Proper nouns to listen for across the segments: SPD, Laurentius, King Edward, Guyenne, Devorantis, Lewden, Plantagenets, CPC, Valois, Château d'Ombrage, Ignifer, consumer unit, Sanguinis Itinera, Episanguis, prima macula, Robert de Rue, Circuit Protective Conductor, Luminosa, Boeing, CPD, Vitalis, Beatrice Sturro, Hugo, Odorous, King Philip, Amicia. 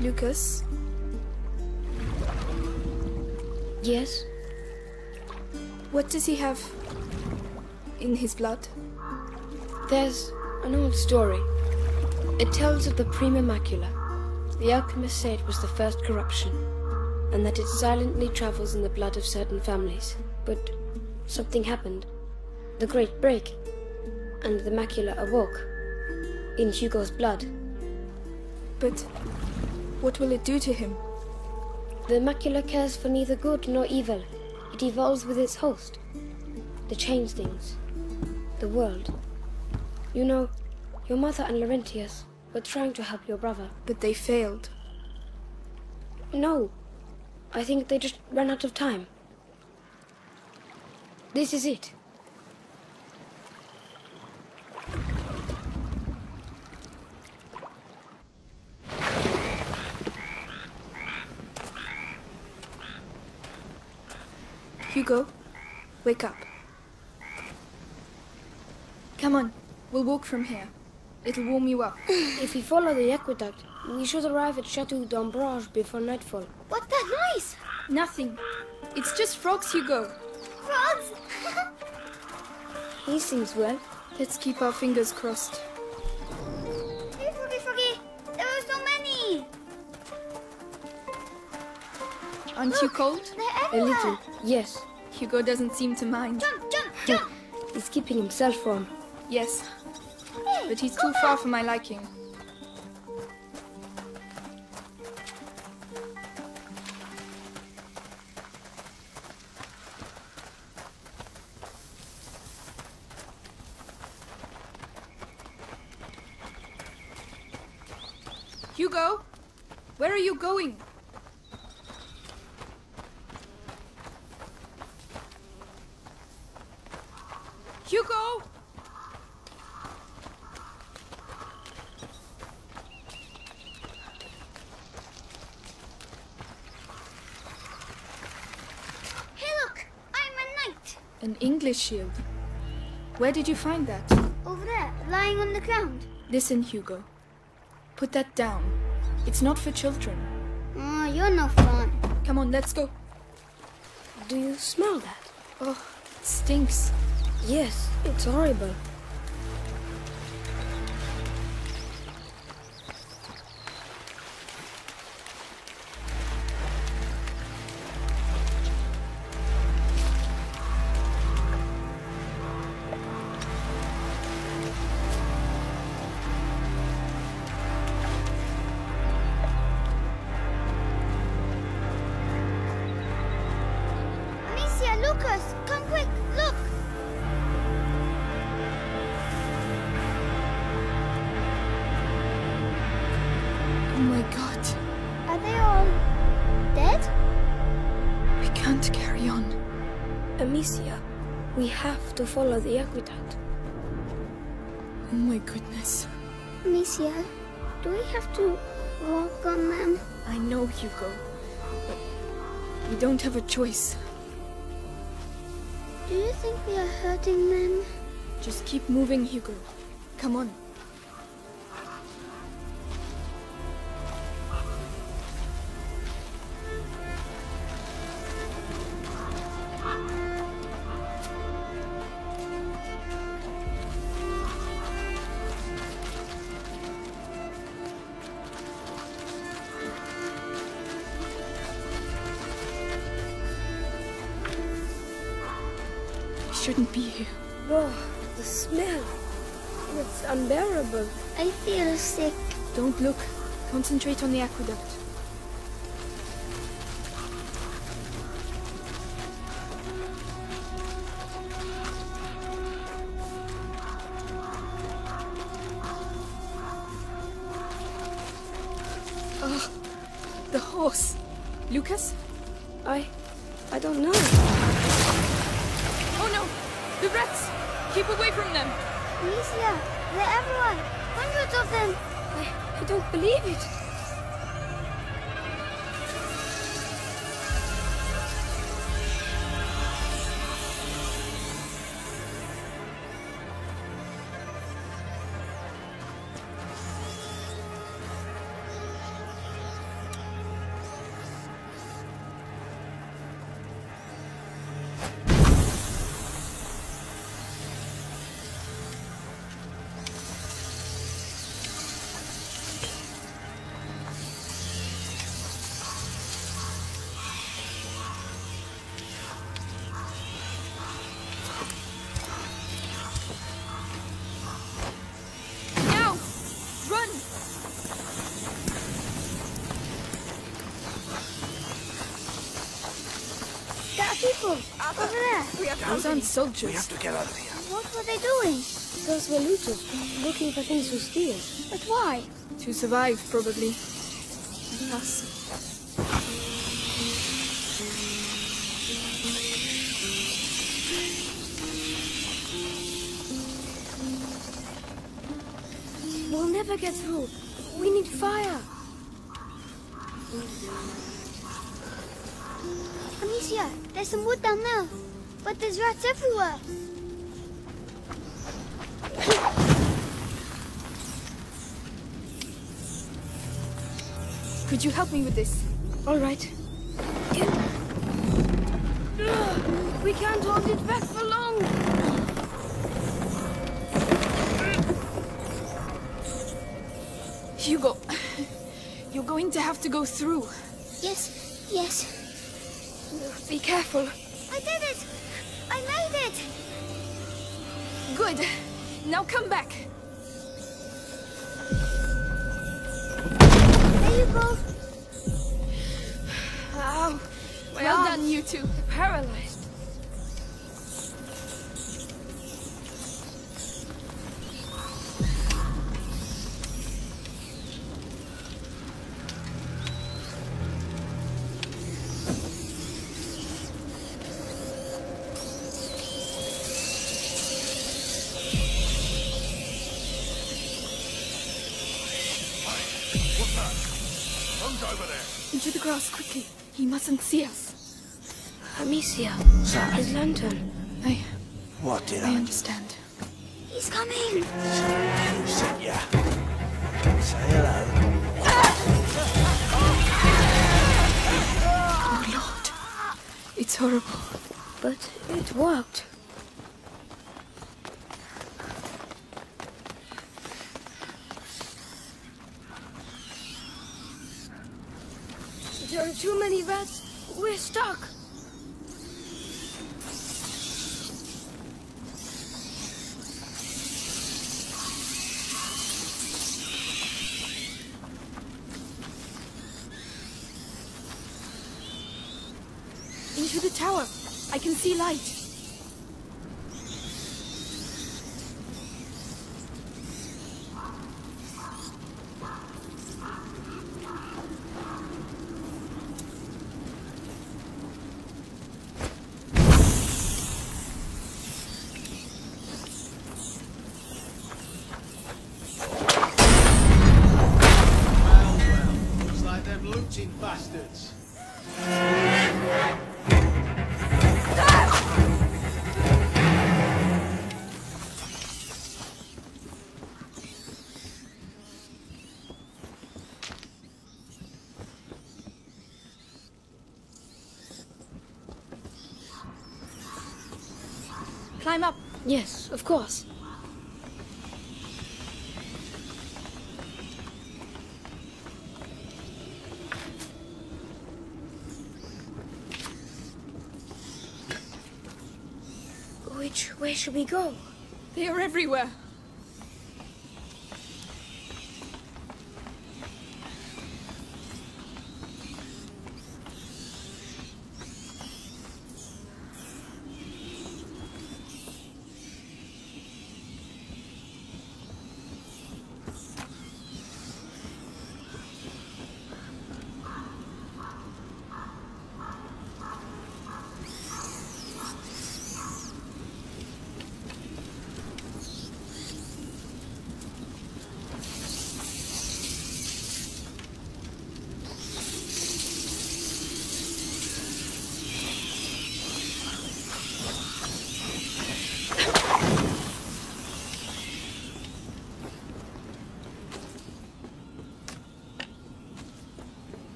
Lucas? Yes? What does he have in his blood? There's an old story. It tells of the prima macula. The alchemists say it was the first corruption, and that it silently travels in the blood of certain families. But something happened. The Great Break, and the macula awoke in Hugo's blood. But what will it do to him? The macula cares for neither good nor evil. It evolves with its host. The change things. The world. You know, your mother and Laurentius were trying to help your brother. But they failed. No. I think they just ran out of time. This is it. Hugo, wake up. Come on, we'll walk from here. It'll warm you up. If we follow the aqueduct, we should arrive at Château d'Ombrage before nightfall. What's that noise? Nothing. It's just frogs, Hugo. Frogs? He seems well. Let's keep our fingers crossed. Hey, froggy, froggy. There are so many. Aren't you cold? They're everywhere. A little, yes. Hugo doesn't seem to mind. Jump, jump, jump! He's keeping himself warm. Yes. Hey, but he's too far for my liking. Hugo, where are you going? Hugo! An English shield. Where did you find that? Over there, lying on the ground. Listen, Hugo. Put that down. It's not for children. Oh, you're no fun. Come on, let's go. Do you smell that? Oh, it stinks. Yes, it's horrible. To follow the aqueduct. Oh my goodness. Amicia, do we have to walk on them? I know, Hugo, but we don't have a choice. Do you think we are hurting them? Just keep moving, Hugo. Come on. Shouldn't be here. Oh, the smell. It's unbearable. I feel sick. Don't look. Concentrate on the aqueduct. Oh, the horse. Lucas? I don't know. The rats! Keep away from them! Amicia, they're everyone! Hundreds of them! I don't believe it! people over there. Those aren't soldiers. We have to get out of here. What were they doing? Those were looters, looking for things to steal. But why? To survive, probably. And us. We'll never get through. We need fire. Amicia, there's some wood down there, but there's rats everywhere. Could you help me with this? All right. We can't hold it back for long. Hugo, you're going to have to go through. Yes, yes. Be careful. I did it! I made it! Good. Now come back. There you go. Ow. Well done, you two. Paralyzed. Quickly. He mustn't see us. Amicia, sorry. His lantern. What did I understand? He's coming. Yeah. Say hello. Oh, Lord. It's horrible. But it worked. There are too many rats. We're stuck. Into the tower. I can see light. Climb up. Yes, of course. Which way should we go? They are everywhere.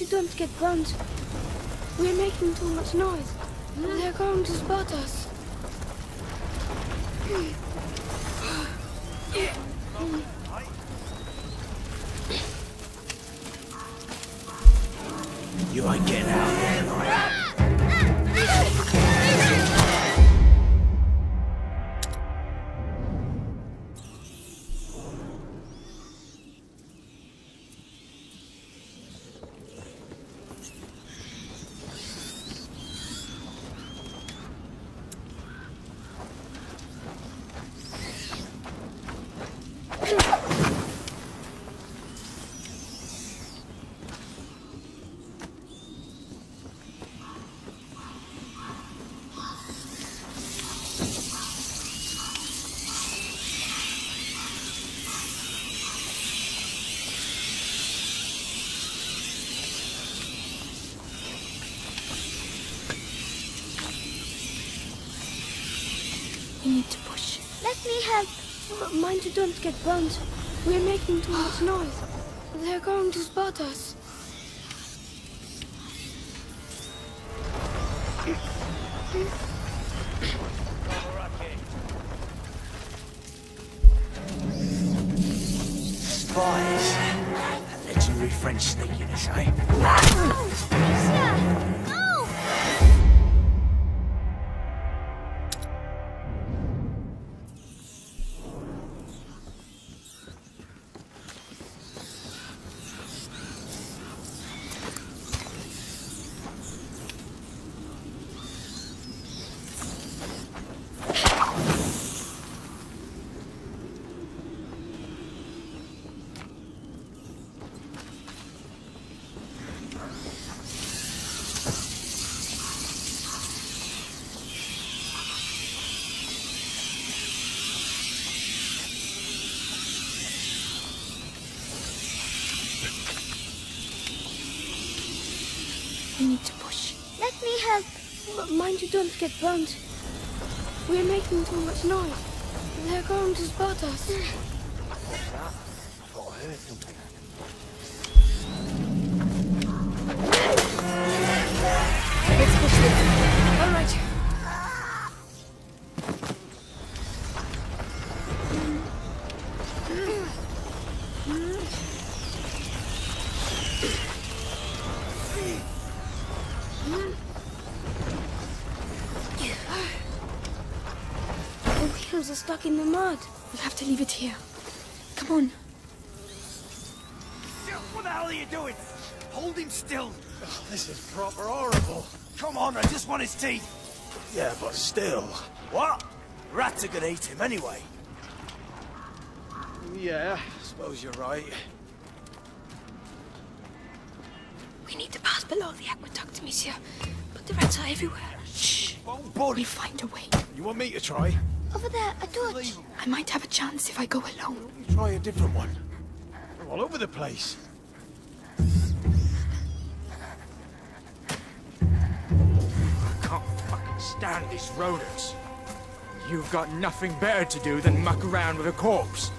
You don't get burnt. We're making too much noise. They're going to spot us. We need to push. Let me help. Mind you don't get burned. We're making too much noise. They're going to spot us. Spies. That legendary French sneakiness, eh? Oh, mind you don't get burnt. We're making too much noise. They're going to spot us. Let's push them. All right. Are stuck in the mud. We'll have to leave it here. Come on. What the hell are you doing? Hold him still. Oh, this is proper horrible. Come on, I just want his teeth. Yeah, but still. What? Rats are gonna eat him anyway. Yeah, I suppose you're right. We need to pass below the aqueduct, monsieur. But the rats are everywhere. Shh. Oh, buddy. We'll find a way. You want me to try? Over there, a torch. I might have a chance if I go alone. Try a different one. They're all over the place. I can't fucking stand these rodents. You've got nothing better to do than muck around with a corpse.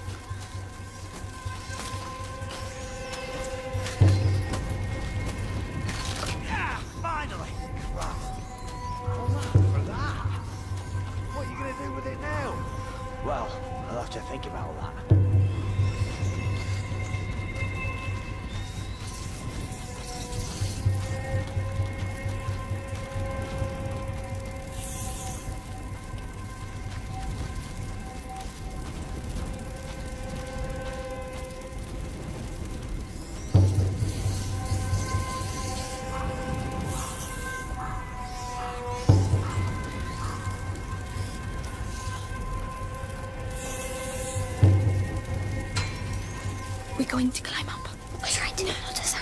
To climb up. I tried to not notice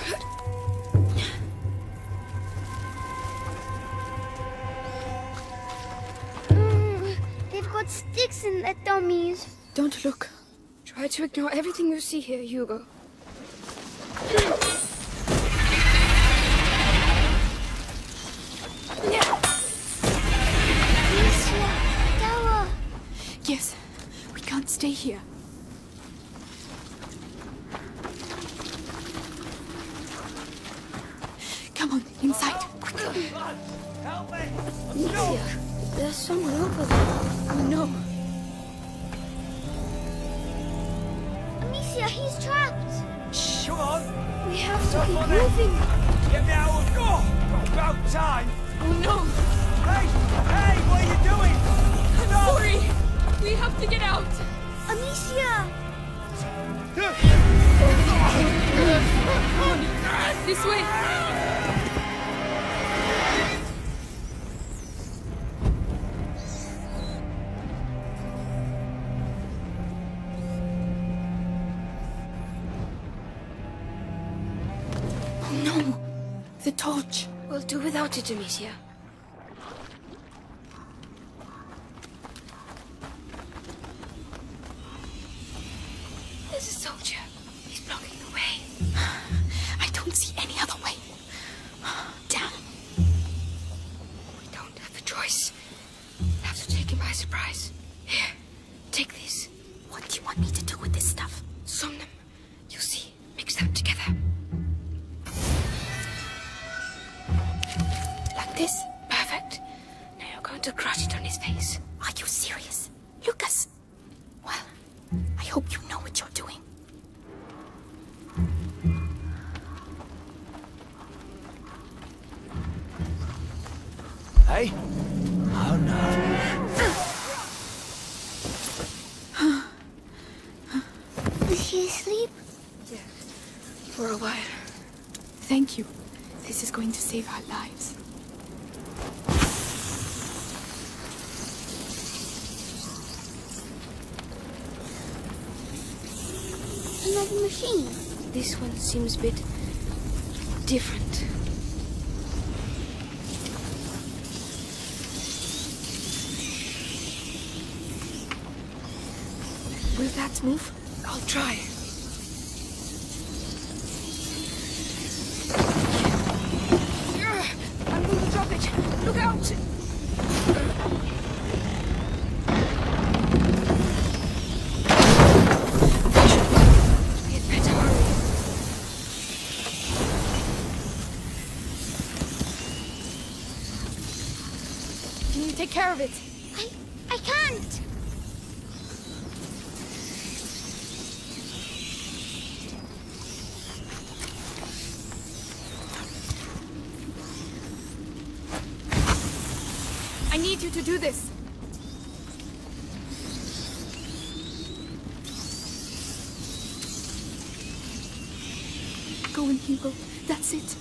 that. They've got sticks in their dummies. Don't look. Try to ignore everything you see here, Hugo. Tower. Yes, we can't stay here. Inside, quickly! Help me! Look! There's someone over there. Oh no! Amicia, he's trapped! Shh! Come on! We have to keep moving! Get me out of go! About time! Oh no! Hey! Hey! What are you doing? I'm sorry! We have to get out! Amicia! This way! Torch. We'll do without it, Amicia. There's a soldier. He's blocking the way. I don't see any other way. Damn. We don't have a choice. Have to take him by surprise. serious? Lucas! Well, I hope you know what you're doing. Hey? Oh no. Is she asleep? Yeah. For a while. Thank you. This is going to save our lives. Another machine. This one seems a bit different. Will that move? I'll try. I'm going to drop it. Look out! Take care of it. I can't. I need you to do this. Go in, Hugo. That's it.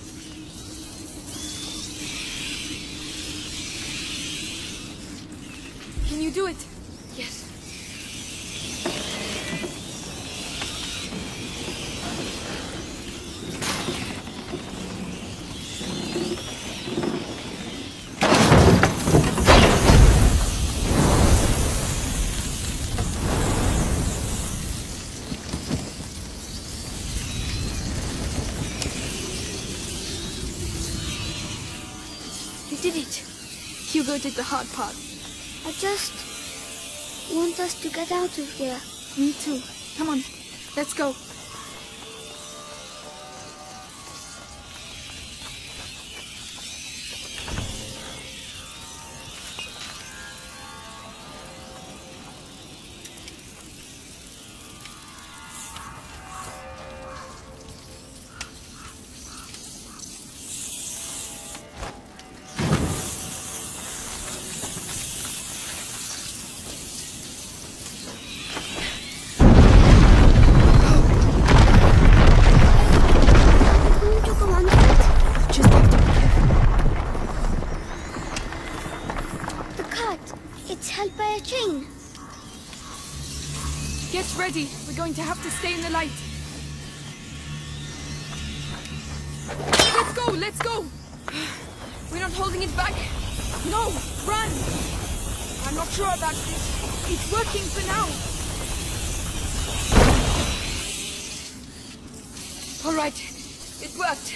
Do it. Yes. You did it. Hugo did the hard part. I just want us to get out of here. Me too. Come on, let's go. We're going to have to stay in the light. Let's go, let's go! We're not holding it back. No, run! I'm not sure about this. It's working for now. All right, it worked.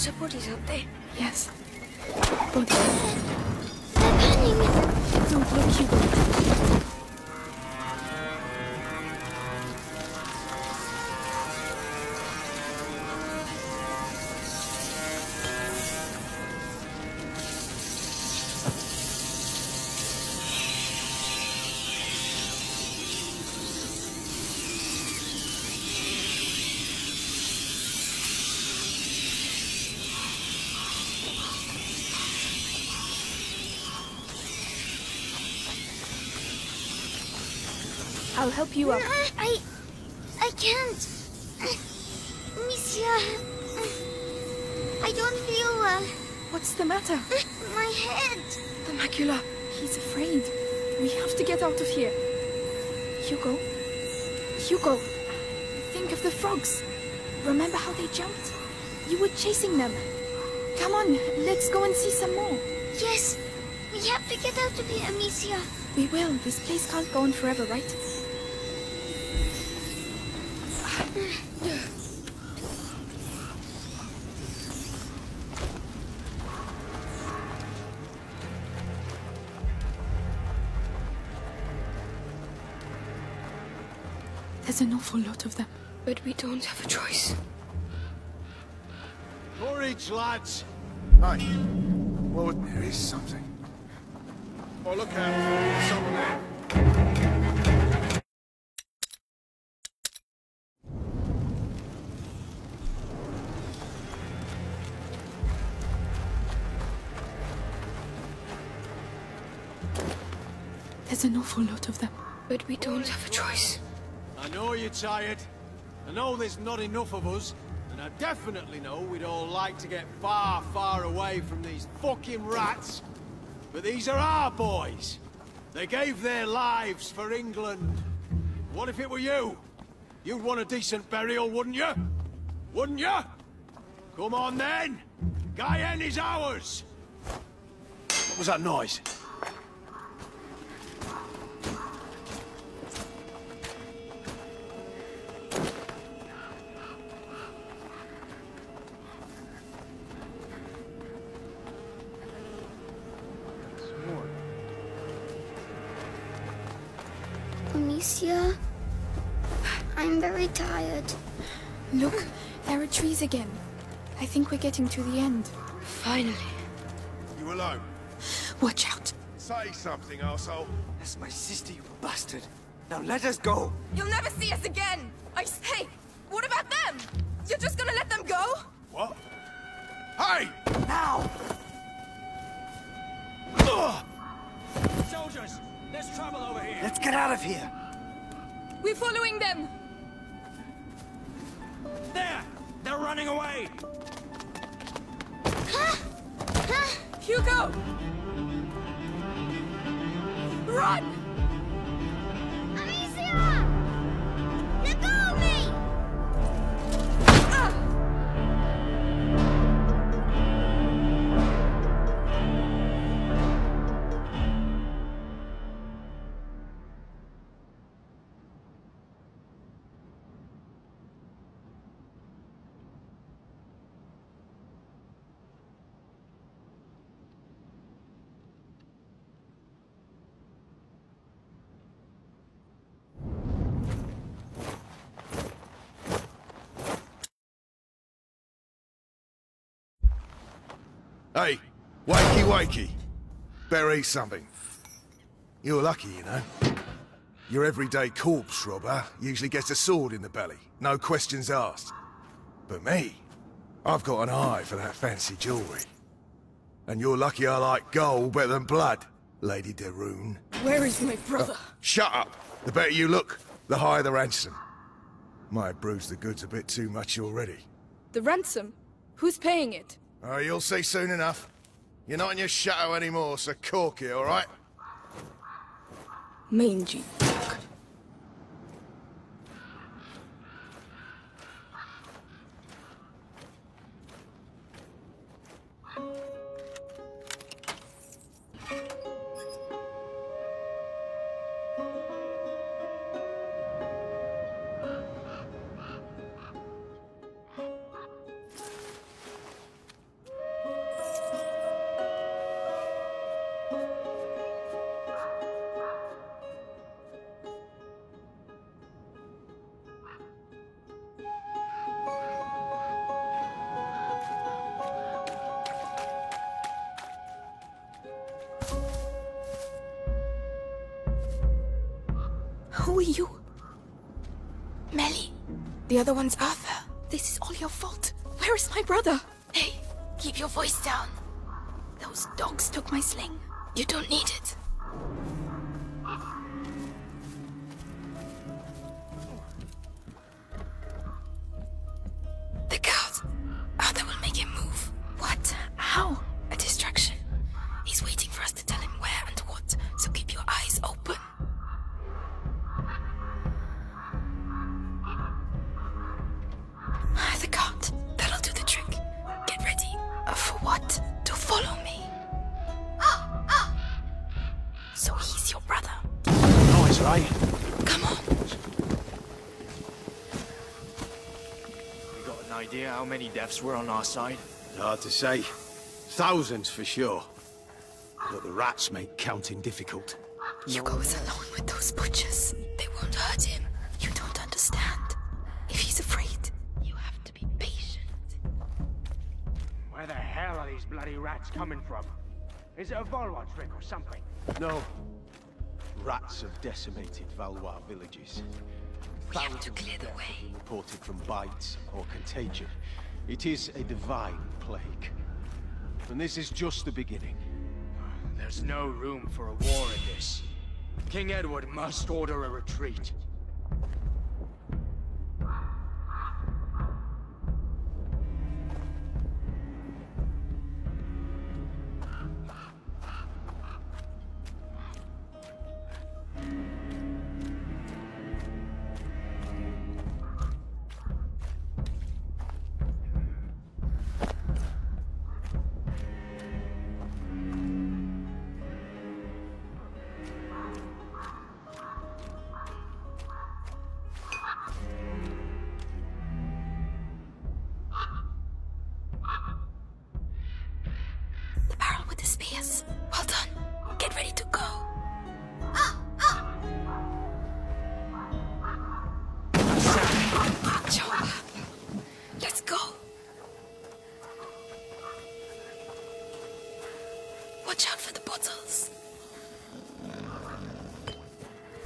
There's bodies up there. Yes. Bodies. They're burning me. Don't look, Hugo. I'll help you up. I can't. Monsieur, I don't feel well. What's the matter? My head. The macula. He's afraid. We have to get out of here. Hugo. Hugo. think of the frogs? Remember how they jumped? You were chasing them. Come on, let's go and see some more. Yes, we have to get out of here, Amicia. We will. This place can't go on forever, right? There's an awful lot of them. But we don't have a choice. Courage, lads! Aye. Well, there is something. Oh, look out. There's someone there. There's an awful lot of them. But we don't have a choice. I know you're tired. I know there's not enough of us, and I definitely know we'd all like to get far, far away from these fucking rats. But these are our boys. They gave their lives for England. What if it were you? You'd want a decent burial, wouldn't you? Wouldn't you? Come on then! Guyenne is ours! What was that noise? I'm very tired. Look, there are trees again. I think we're getting to the end. Finally. You alone? Watch out. Say something, asshole. That's my sister, you bastard. Now let us go. You'll never see us again. I say, what about them? You're just gonna let them go? What? Hey! Now! Soldiers, there's trouble over here. Let's get out of here. We're following them! There! They're running away! Huh? Huh? Hugo! Run! Amicia! Let go of me! Hey, wakey wakey. Bury something. You're lucky, you know. Your everyday corpse robber usually gets a sword in the belly, no questions asked. But me, I've got an eye for that fancy jewelry. And you're lucky I like gold better than blood, Lady de Rune. Where is my brother? Shut up. The better you look, the higher the ransom. Might have bruised the goods a bit too much already. The ransom? Who's paying it? Oh, you'll see soon enough. You're not in your shadow anymore, so cork it, all right? Mangy dog. Who are you? Melly. The other one's Arthur. This is all your fault. Where is my brother? Hey, keep your voice down. Those dogs took my sling. You don't need it. The guards. Arthur will make him move. What? How? A distraction. He's waiting for us to tell him where and what, so keep your eyes open. right. Come on. We got an idea how many deaths were on our side? Hard to say. Thousands for sure. But the rats make counting difficult. Hugo is alone with those butchers. They won't hurt him. You don't understand. If he's afraid, you have to be patient. Where the hell are these bloody rats coming from? Is it a Valois trick or something? No. Rats have decimated Valois villages. We have to clear the way. Reported from bites or contagion. It is a divine plague. And this is just the beginning. There's no room for a war in this. King Edward must order a retreat.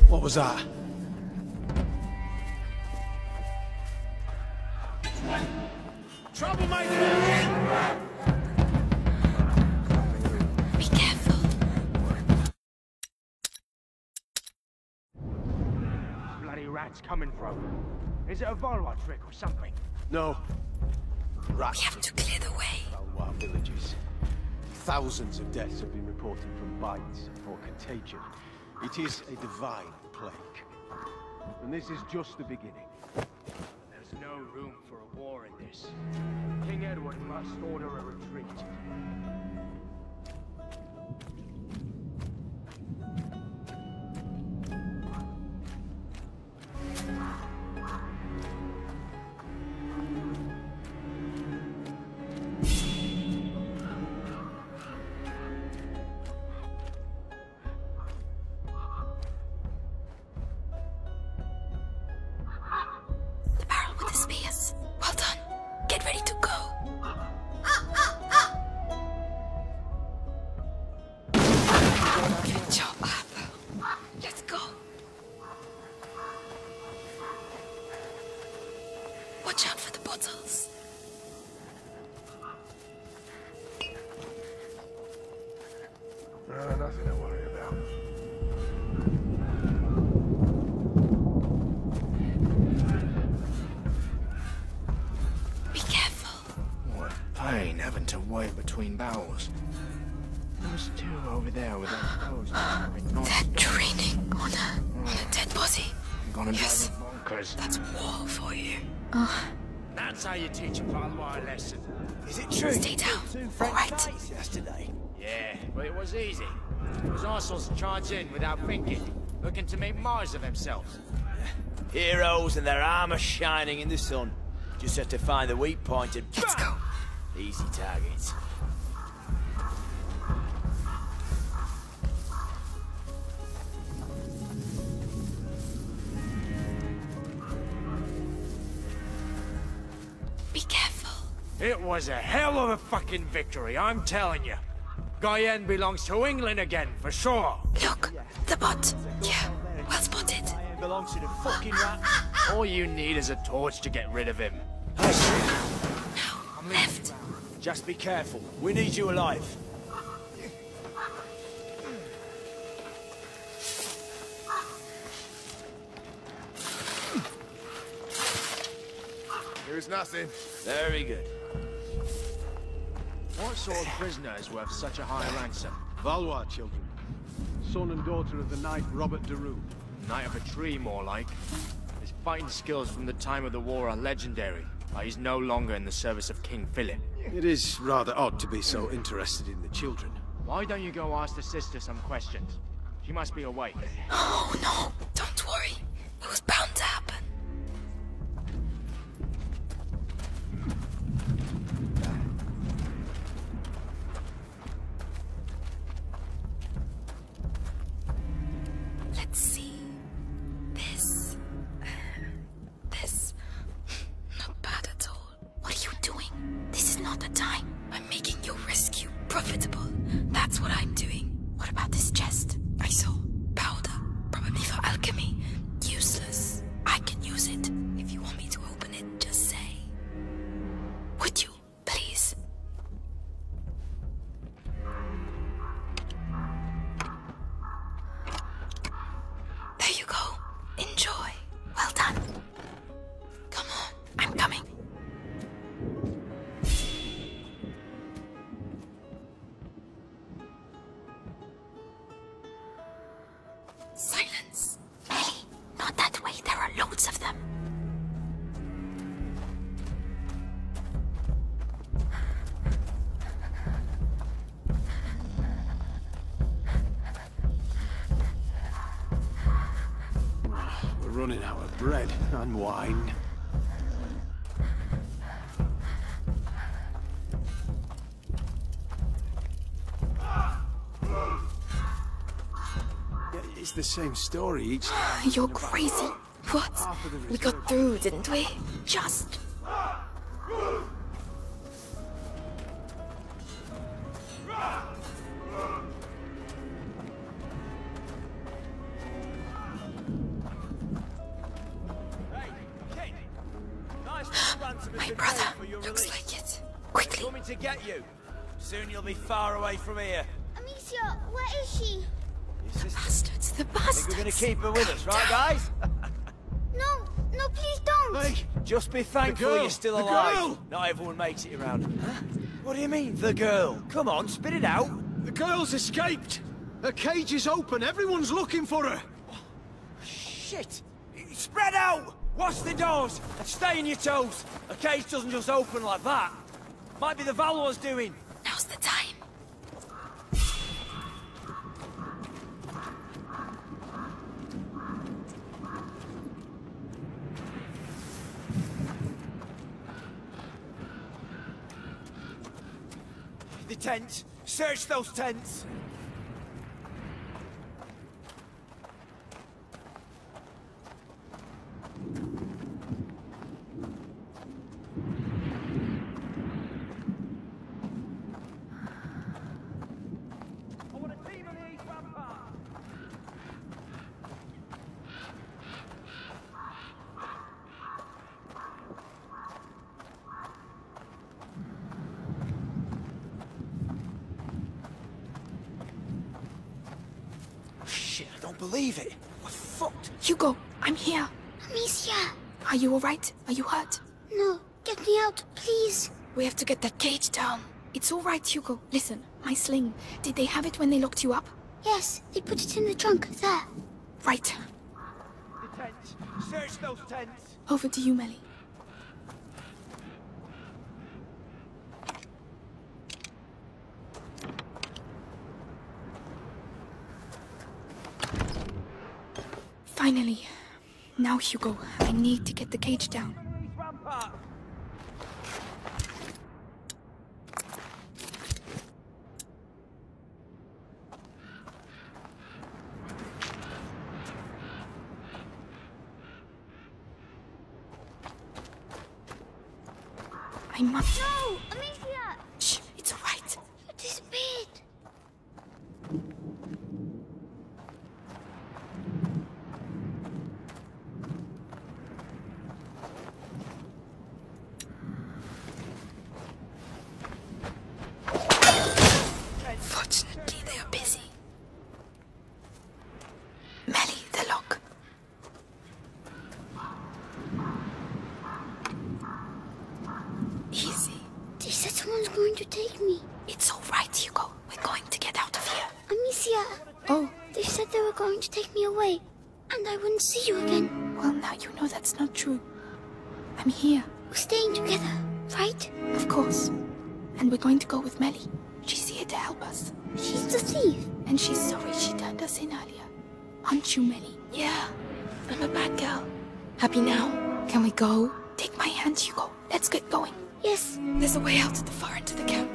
What was that? Troublemaker! Be careful. Bloody rats coming from. Is it a Valois trick or something? No. Rats. We have to clear the way. Valois villages. Thousands of deaths have been reported from bites or contagion. It is a divine plague. And this is just the beginning. There's no room for a war in this. King Edward must order a retreat. Between bowels. There was two over there with their clothes. They're training on a dead body. Yes, that's war for you. That's how you teach a Valois a lesson. Is it true? Stay down. All right. Yesterday. Yeah, but it was easy. Those arseholes charge in without thinking, looking to make Mars of themselves. Heroes and their armor shining in the sun. Just have to find the weak point and let's go. Easy targets. It was a hell of a fucking victory, I'm telling you. Guyenne belongs to England again, for sure. Look, the bot. Yeah, well spotted. It belongs to the fucking rat. All you need is a torch to get rid of him. Now, left. Just be careful. We need you alive. There's nothing. Very good. What sort of prisoner is worth such a high ransom? Valois children. Son and daughter of the knight Robert de Rue. Knight of a tree, more like. His fighting skills from the time of the war are legendary, but he's no longer in the service of King Philip. It is rather odd to be so interested in the children. Why don't you go ask the sister some questions? She must be awake. Oh, no. was bound to happen. Let's see. This... Not bad at all. What are you doing? This is not the time. I'm making your rescue profitable. That's what I'm doing. What about this chest? I saw powder. Probably for alchemy. Useless. I can use it. If you want me to open it, just say. Would you, please? There you go. Enjoy. Well done. Come on, I'm coming. Silence! Ellie, not that way, there are loads of them. We're running out of bread and wine. It's the same story each time. You're crazy. What? We got through, didn't we? Just... My brother. Looks like it. Quickly. Coming to get you. Soon you'll be far away from here. Amicia, where is she? The bastards, the bastards! We're going to keep her with us, right, guys? No, please don't! Hey, just be thankful you're still alive. The girl! Not everyone makes it around. Huh? What do you mean, the girl? Come on, spit it out. The girl's escaped. Her cage is open. Everyone's looking for her. Shit! Spread out! Watch the doors and stay on your toes. A cage doesn't just open like that. Might be the Valois doing. Now's the time. The tents. Search those tents. Believe it. We're fucked. Hugo, I'm here. Amicia. Are you alright? Are you hurt? No. Get me out, please. We have to get that cage down. It's alright, Hugo. Listen, my sling. Did they have it when they locked you up? Yes, they put it in the trunk there. Right. The tents. Search those tents. Over to you, Melly. Finally. Now, Hugo, I need to get the cage down. I must... No! Amicia! Shh, it's all right. You disappeared. I'm here. We're staying together, right? Of course. And we're going to go with Melly. She's here to help us. She's the thief. And she's sorry she turned us in earlier. Aren't you, Melly? Yeah. I'm a bad girl. Happy now? Can we go? Take my hand, Hugo. Let's get going. Yes. There's a way out at the far end of the camp.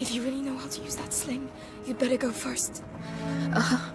If you really know how to use that sling, you'd better go first. Uh-huh.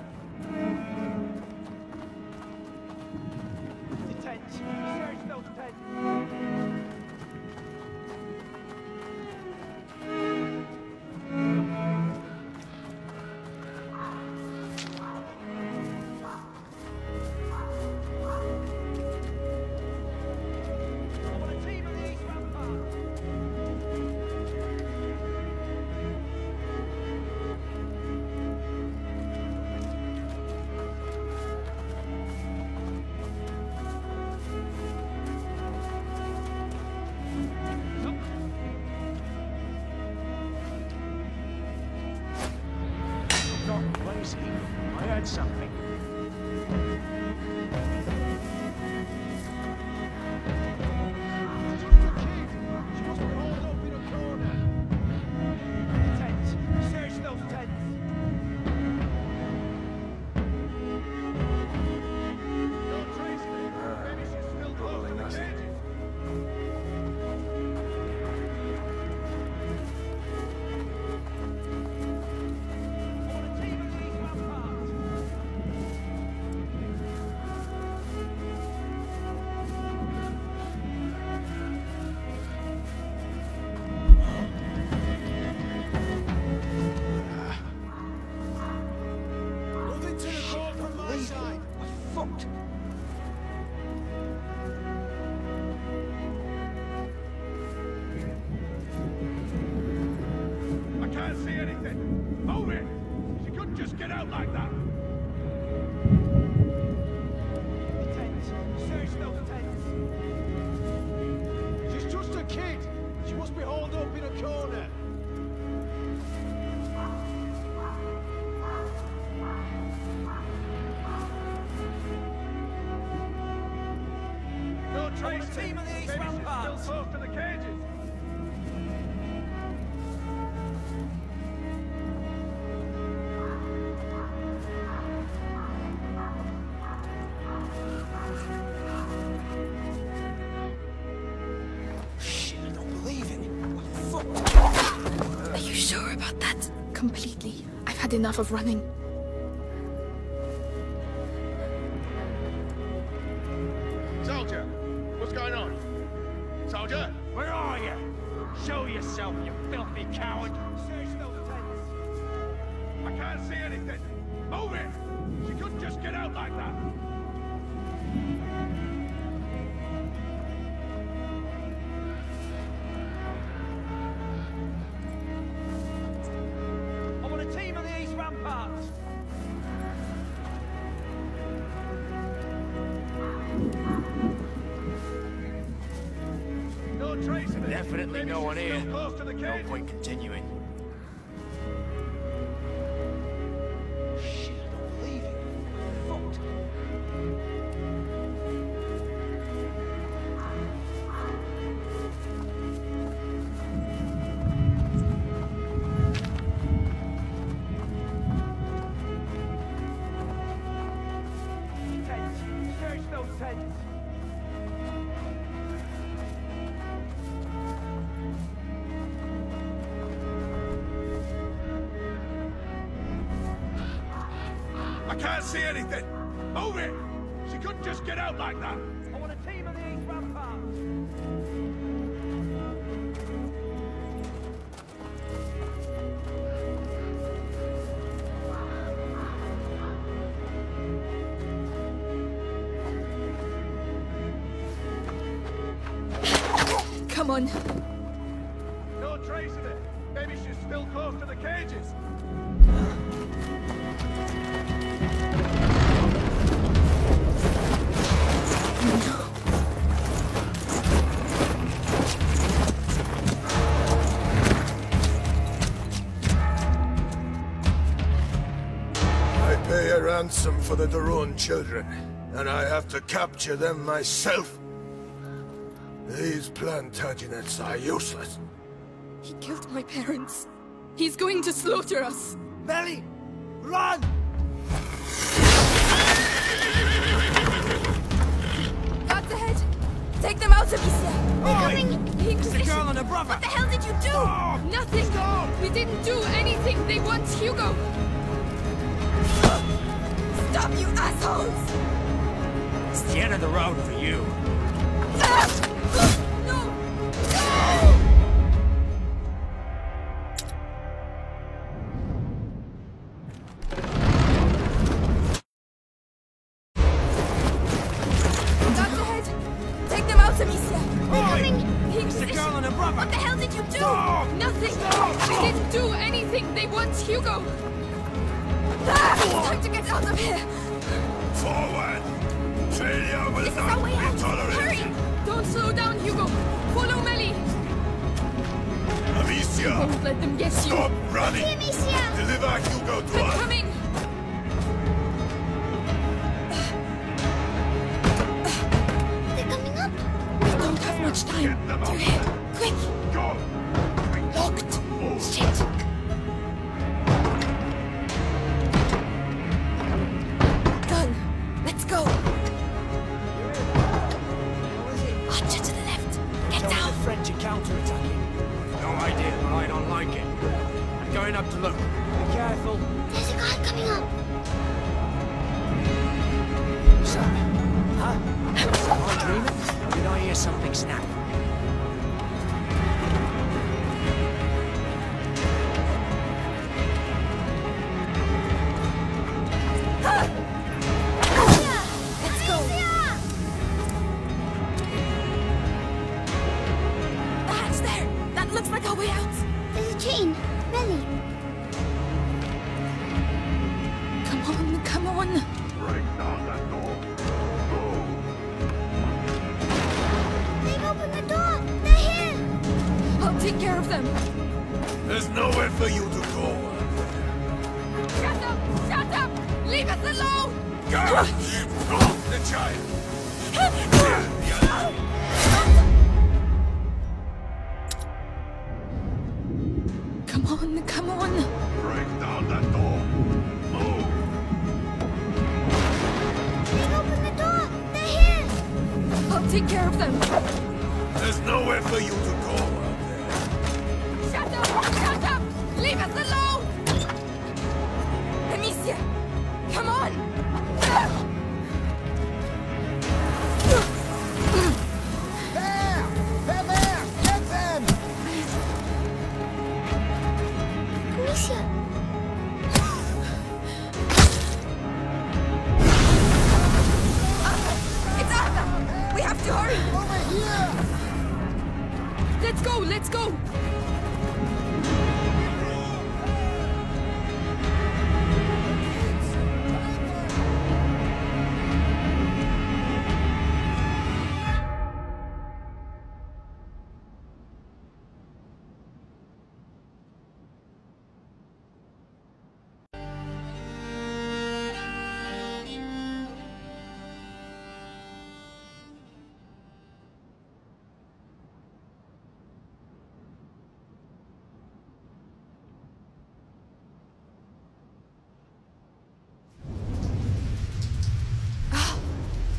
Completely. I've had enough of running. Soldier! What's going on? Soldier! Where are you? Show yourself, you filthy coward! Search those tents! I can't see anything! Move it! You couldn't just get out like that! Definitely no one here. No point continuing. Shit, I don't believe it. Fucked. Tents. Search those tents. Can't see anything! Move it! She couldn't just get out like that! I want a team of the East Ramparts! Come on! No trace of it! Maybe she's still close to the cages! Ransom for the Doron children, and I have to capture them myself. These Plantagenets are useless. He killed my parents. He's going to slaughter us. Belly, run! Take them out of me, sir! They're coming in position! The girl and her brother! What the hell did you do? Stop. Nothing! Stop. We didn't do anything! They want Hugo! Stop, you assholes! It's the end of the road for you! No! No!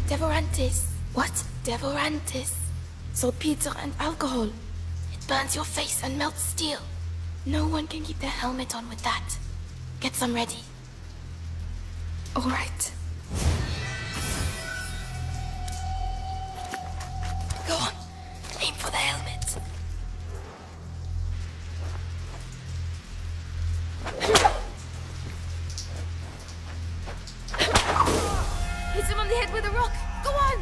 Devorantis. What? Devorantis. Saltpeter and alcohol. It burns your face and melts steel. No one can keep their helmet on with that. Get some ready. All right. Go on. Aim for the helmet. Hit him on the head with a rock. Go on!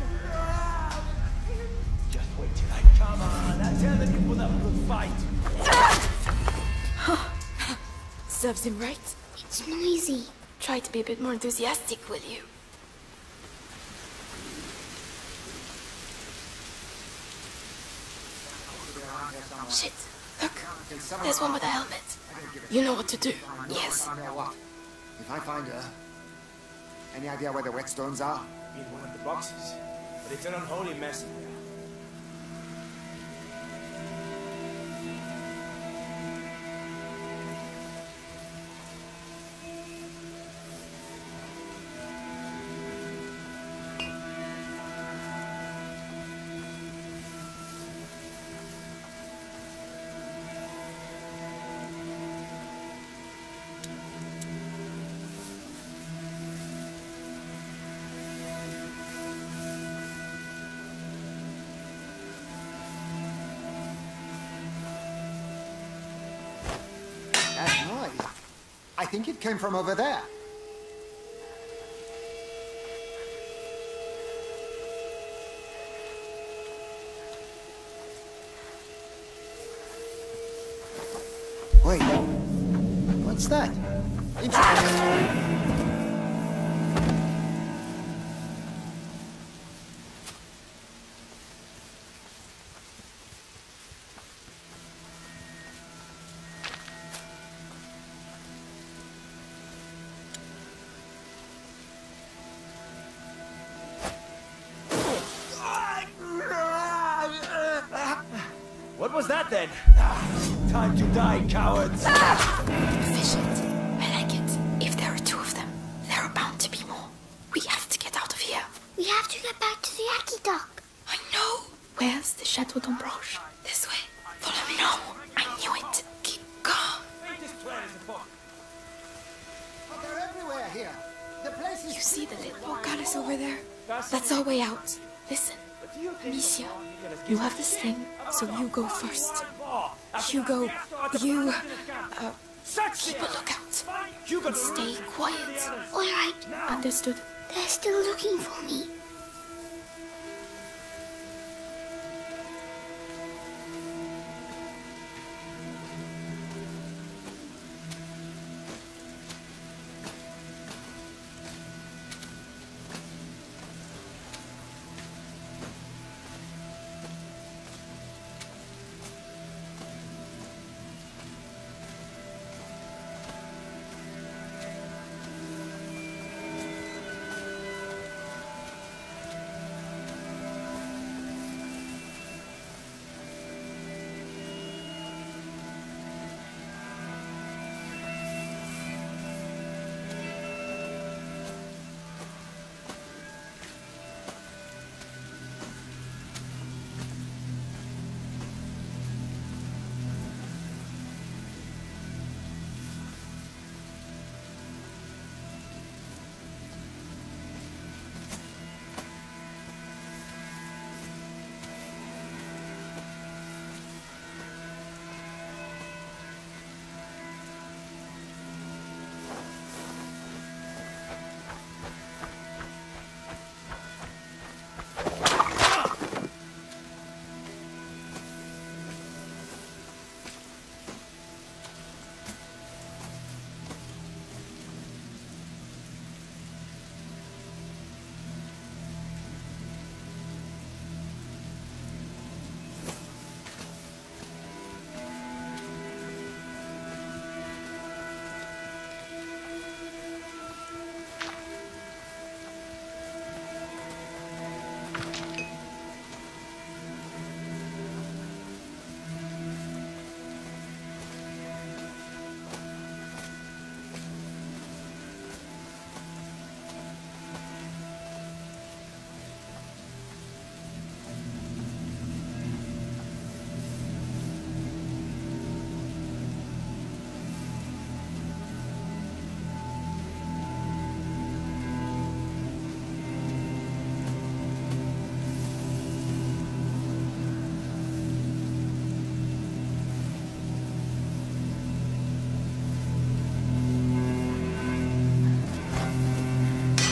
Just wait till I come on. I tell the people that will fight. Serves him right. It's noisy. Try to be a bit more enthusiastic, will you? Shit. Look. There's one with a helmet. You know what to do. Yes. If I find her... Any idea where the whetstones are? In one of the boxes, but it's an unholy mess in there. I think it came from over there. Wait, what's that? Interesting. Then. Time to die, cowards! Efficient. I like it. If there are two of them, there are bound to be more. We have to get out of here. We have to get back to the Aki Dock. I know! Where's the Château d'Ombrage? This way. Follow me now. I knew it. Keep calm. They're everywhere here. The place is... You see the little portcullis over there? That's our way out. Listen. Amicia, you have the sling, so you go first. Hugo, you... keep a lookout. And stay quiet. Alright. Understood. They're still looking for me.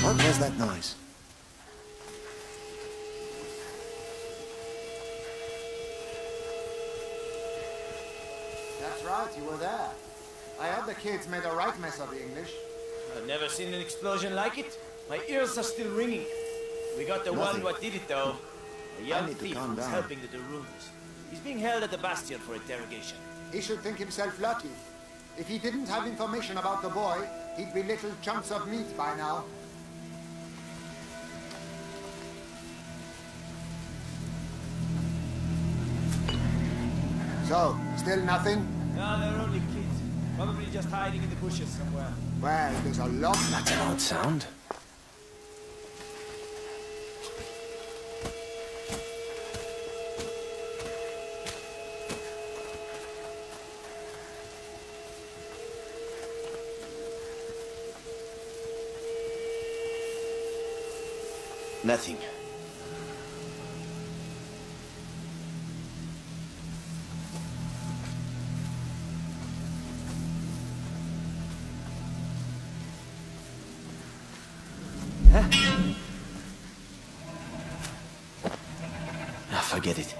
What was that noise? That's right, you were there. I heard the kids made a right mess of the English. I've never seen an explosion like it. My ears are still ringing. We got the one what did it though. A young thief who's helping the Odorous. He's being held at the Bastion for interrogation. He should think himself lucky. If he didn't have information about the boy, he'd be little chunks of meat by now. So, still nothing? No, they're only kids. Probably just hiding in the bushes somewhere. Well, there's a lot... That's an odd sound. Nothing. Ah, forget it.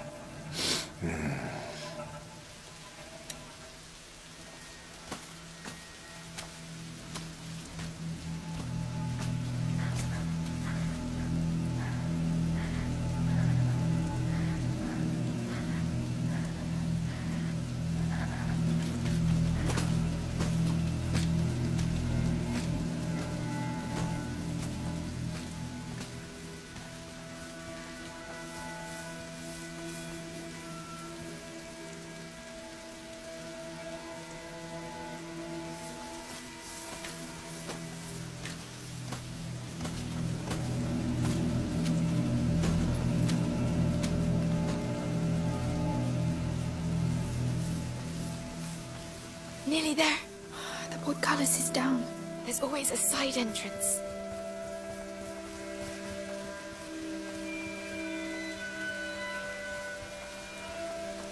Nearly there. The portcullis is down. There's always a side entrance.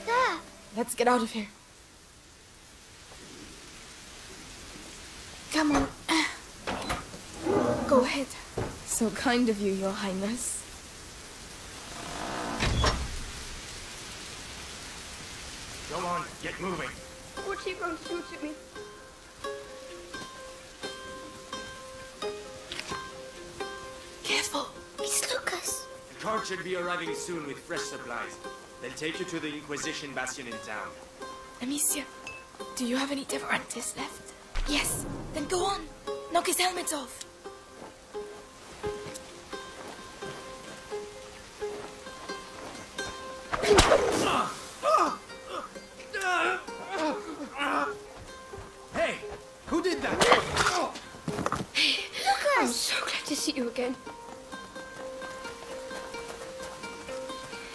There! Let's get out of here. Come on. Go ahead. So kind of you, Your Highness. Go on, get moving. She won't shoot at me. Careful, it's Lucas. The cart should be arriving soon with fresh supplies. They'll take you to the Inquisition bastion in town. Amicia, do you have any Devorantis left? Yes, then go on. Knock his helmet off.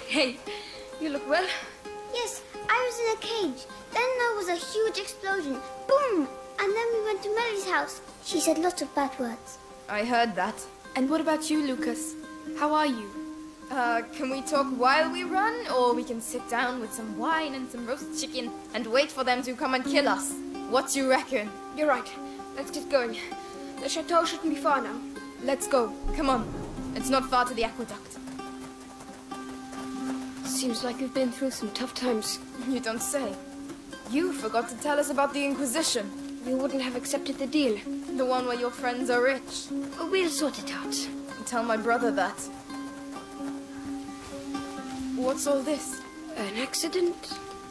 Hey, you look well. Yes, I was in a cage. Then there was a huge explosion. Boom! And then we went to Melly's house. She said lots of bad words. I heard that. And what about you, Lucas? How are you? Can we talk while we run? Or we can sit down with some wine and some roast chicken and wait for them to come and kill us? What do you reckon? You're right. Let's get going. The chateau shouldn't be far now. Let's go. Come on. It's not far to the aqueduct. Seems like you've been through some tough times. You don't say. You forgot to tell us about the Inquisition. You wouldn't have accepted the deal. The one where your friends are rich. We'll sort it out. Tell my brother that. What's all this? An accident?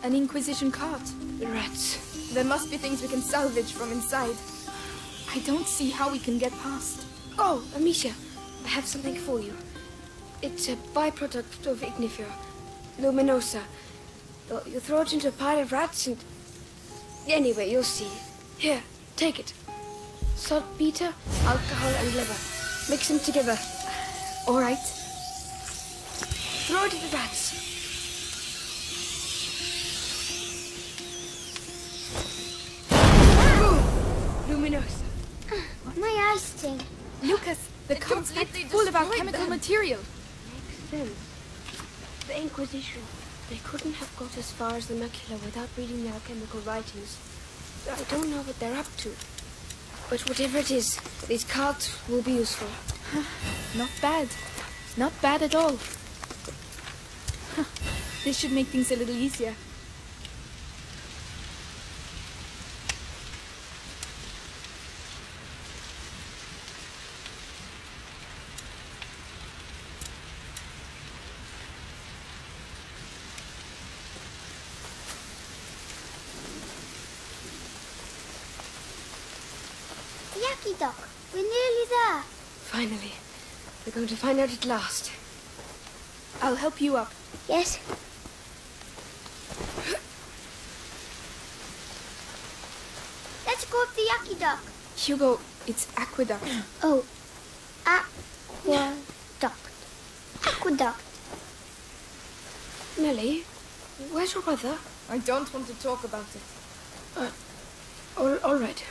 An Inquisition cart? Rats. There must be things we can salvage from inside. I don't see how we can get past. Oh, Amicia, I have something for you. It's a byproduct of Ignifer. Luminosa. You throw it into a pile of rats and... Anyway, you'll see. Here, take it. Saltpeter, alcohol and liver. Mix them together. All right. Throw it at the rats. Ah! Luminosa. My eyes sting. Lucas, the cart's full of our chemical material. Makes sense. The Inquisition. They couldn't have got as far as the macula without reading their alchemical writings. I don't know what they're up to. But whatever it is, these cards will be useful. Huh. Not bad. Not bad at all. Huh. This should make things a little easier. Doc, we're nearly there. Finally. We're going to find out at last. I'll help you up. Yes. Let's go up the yucky dock. Hugo, it's aqueduct. Oh. Aqueduct. Aqueduct. Nelly, where's your brother? I don't want to talk about it. All right.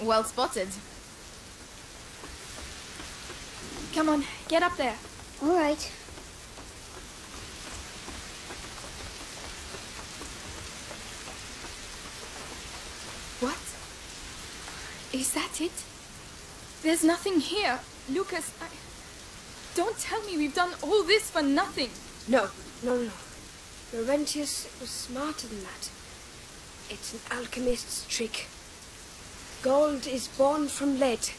Well spotted. Come on, get up there. All right. What? Is that it? There's nothing here. Lucas, I... Don't tell me we've done all this for nothing. No. Laurentius was smarter than that. It's an alchemist's trick. Gold is born from lead.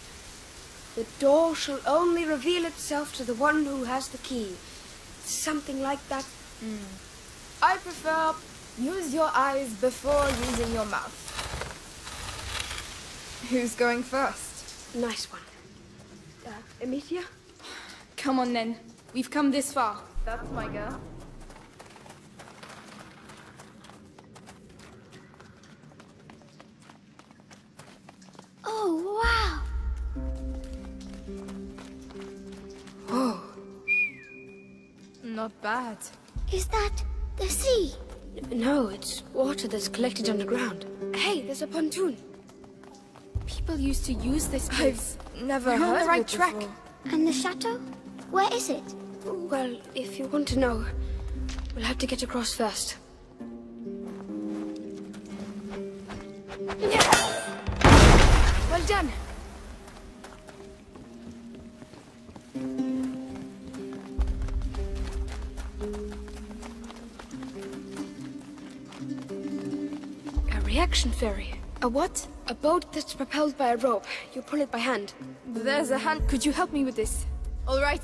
The door shall only reveal itself to the one who has the key. Something like that. I prefer use your eyes before using your mouth. Who's going first? Nice one. Amicia? Come on then. We've come this far. That's my girl. Oh, wow! Whoa. Not bad. Is that the sea? No, it's water that's collected underground. Hey, there's a pontoon. People used to use this place. I've never heard of it. Before. And the chateau? Where is it? Well, if you want to know, we'll have to get across first. Well done. A reaction ferry. A what? A boat that's propelled by a rope. You pull it by hand. There's a hand. Could you help me with this? All right.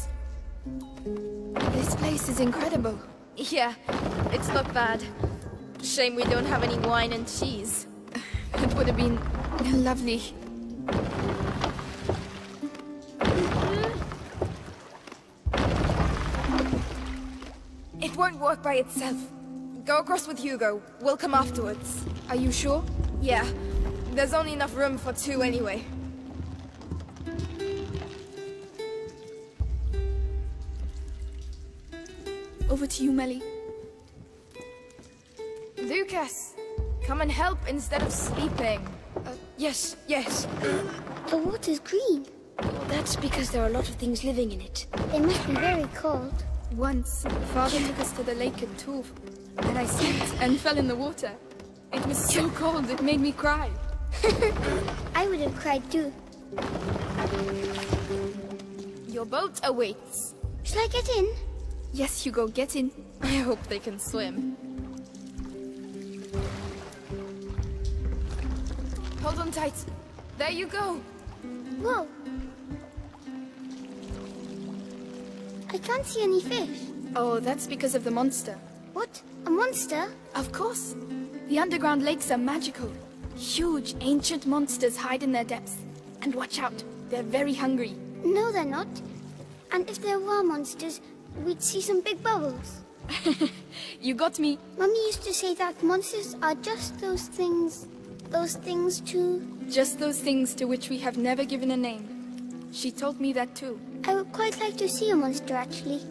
This place is incredible. Yeah, it's not bad. Shame we don't have any wine and cheese. It would have been lovely. It won't work by itself. Go across with Hugo. We'll come afterwards. Are you sure? Yeah. There's only enough room for two anyway. Over to you, Melly. Lucas, come and help instead of sleeping. Yes. The water's green. That's because there are a lot of things living in it. It must be very cold. Once, Father took us to the lake at Tours, and I slipped and fell in the water. It was so cold, it made me cry. I would have cried too. Your boat awaits. Shall I get in? Yes, Hugo, get in. I hope they can swim. Hold on tight. There you go. Whoa. I can't see any fish. Oh, that's because of the monster. What? A monster? Of course. The underground lakes are magical. Huge, ancient monsters hide in their depths. And watch out, they're very hungry. No, they're not. And if there were monsters, we'd see some big bubbles. You got me. Mummy used to say that monsters are just those things too. Just those things to which we have never given a name. She told me that too. I would quite like to see a monster, actually.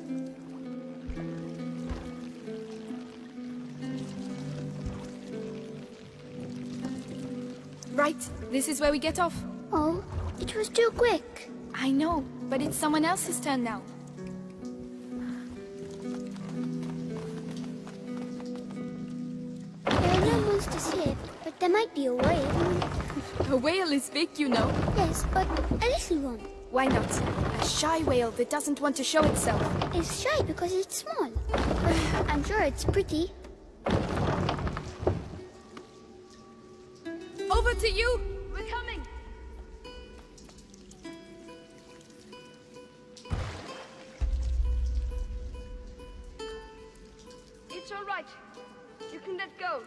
Right, this is where we get off. Oh, it was too quick. I know, but it's someone else's turn now. But there might be a whale. A whale is big, you know. Yes, but a little one. Why not? A shy whale that doesn't want to show itself. It's shy because it's small. But I'm sure it's pretty. Over to you! We're coming! It's all right. You can let go.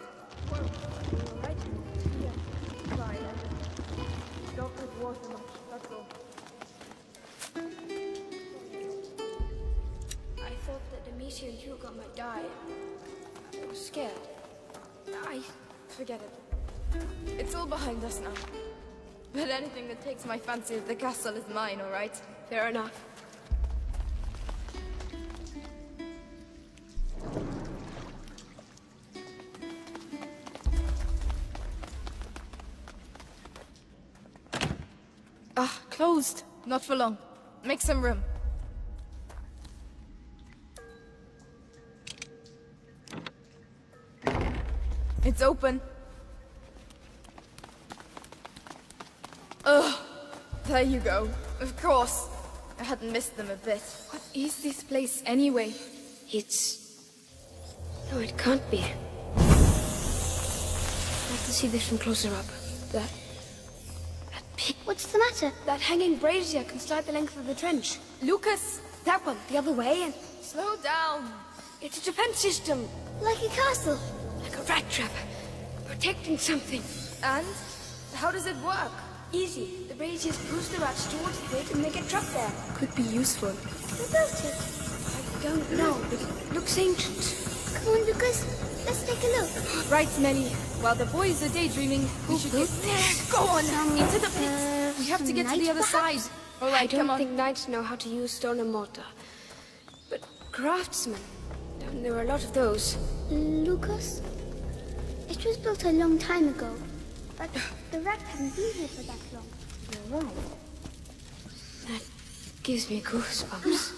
I thought that Amicia and Hugo might die. I was scared. Forget it. It's all behind us now. But anything that takes my fancy at the castle is mine, all right? Fair enough. Closed. Not for long. Make some room. It's open. Ugh. There you go. Of course. I hadn't missed them a bit. What is this place anyway? It's... No, it can't be. I have to see this from closer up. That pig... What's the matter? That hanging brazier can slide the length of the trench. Lucas! That one, the other way, and... Slow down! It's a defense system. Like a castle. Like a rat trap. Protecting something. And? How does it work? Easy. The braziers push the rats towards the pit and they get trapped there. Could be useful. Who built it? I don't know, but it looks ancient. Come on, Lucas. Let's take a look. Right, Melly. While the boys are daydreaming, we should get there. Go on, into the pit. We have to get to the other side. All right, come on. I don't think knights know how to use stone and mortar. But craftsmen, there are a lot of those. Lucas? It was built a long time ago. But the rat hadn't been here for that long. You're wrong. That gives me goosebumps.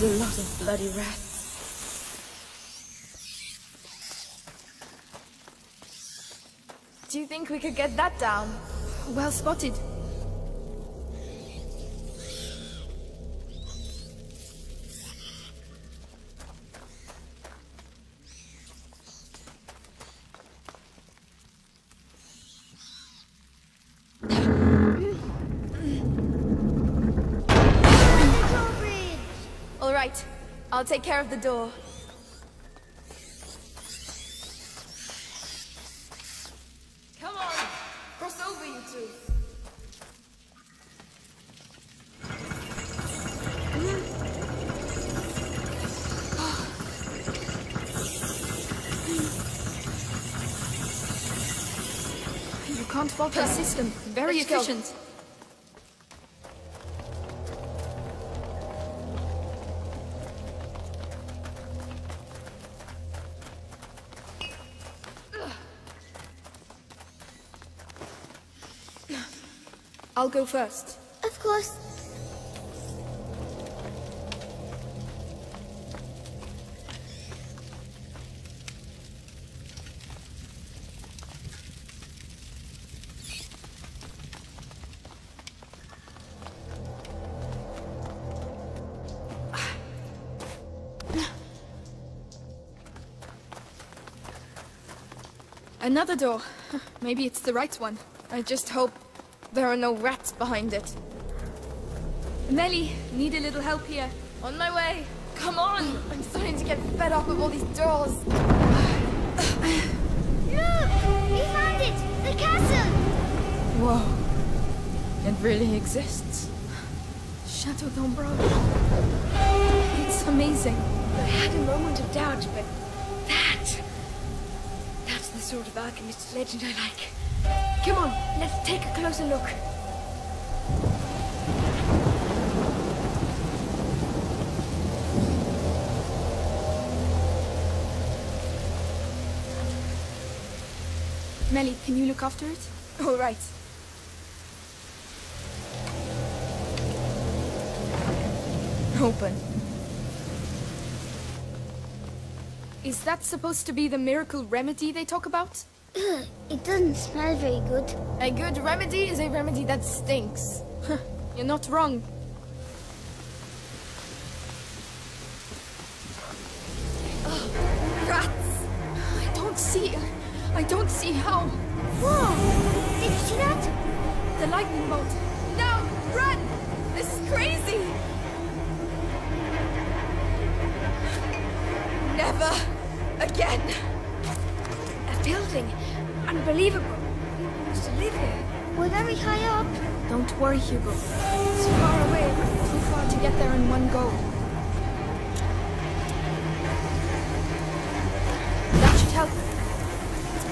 There's a lot of bloody rats. Do you think we could get that down? Well spotted. I'll take care of the door. Come on! Cross over, you two! You can't fault her system. Very efficient. I'll go first. Of course. Another door. Maybe it's the right one. I just hope... there are no rats behind it. Melly, need a little help here. On my way. Come on! I'm starting to get fed up with all these doors. Look! We found it! The castle! Whoa. It really exists. Chateau d'Ombrage. It's amazing. I had a moment of doubt, but that... that's the sort of alchemist's legend I like. Come on, let's take a closer look. Melly, can you look after it? All right. Open. Is that supposed to be the miracle remedy they talk about? It doesn't smell very good. A good remedy is a remedy that stinks. You're not wrong. Rats! I don't see how. Whoa! Did you see that? The lightning bolt. Now, run! This is crazy! Never again! Building. Unbelievable. People used to live here. We're very high up. Don't worry, Hugo. It's far away. Too far to get there in one go. That should help.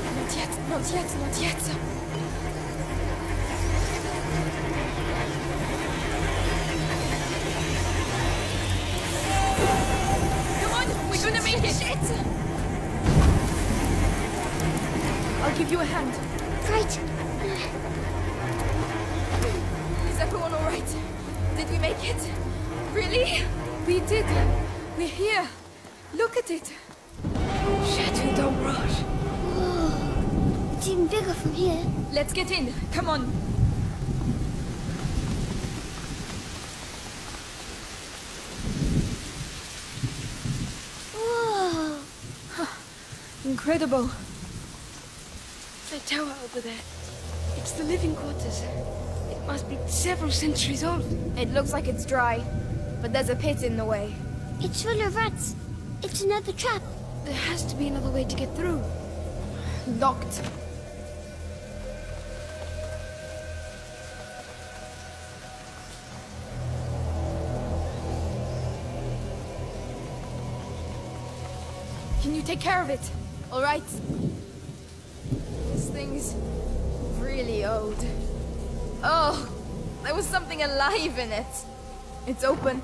Not yet, not yet, not yet. Give you a hand. Right. Is everyone all right? Did we make it? Really? We did. We're here. Look at it. Château d'Ombrage. Whoa. It's even bigger from here. Let's get in. Come on. Whoa. Huh. Incredible. The tower over there. It's the living quarters. It must be several centuries old. It looks like it's dry, but there's a pit in the way. It's full of rats. It's another trap. There has to be another way to get through. Locked. Can you take care of it? All right. Thing's really old. Oh, there was something alive in it. It's open.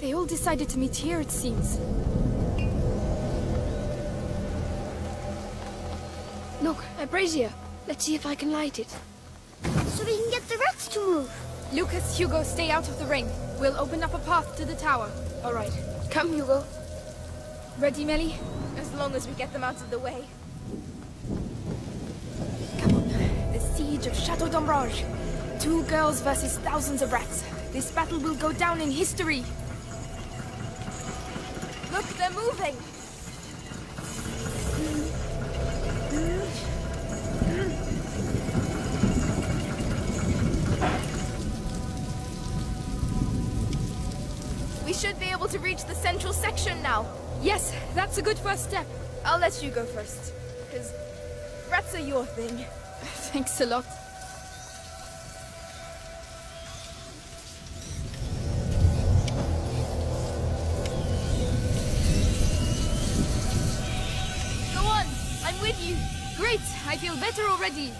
They all decided to meet here, it seems. Look, a brazier. Let's see if I can light it. So we can get the rats to move. Lucas, Hugo, stay out of the ring. We'll open up a path to the tower. All right. Come, Hugo. Ready, Melly? As long as we get them out of the way. Come on. The siege of Château d'Ombrage. 2 girls versus thousands of rats. This battle will go down in history. Look, they're moving. Should be able to reach the central section now. Yes, that's a good first step. I'll let you go first, because rats are your thing. Thanks a lot. Go on, I'm with you. Great, I feel better already.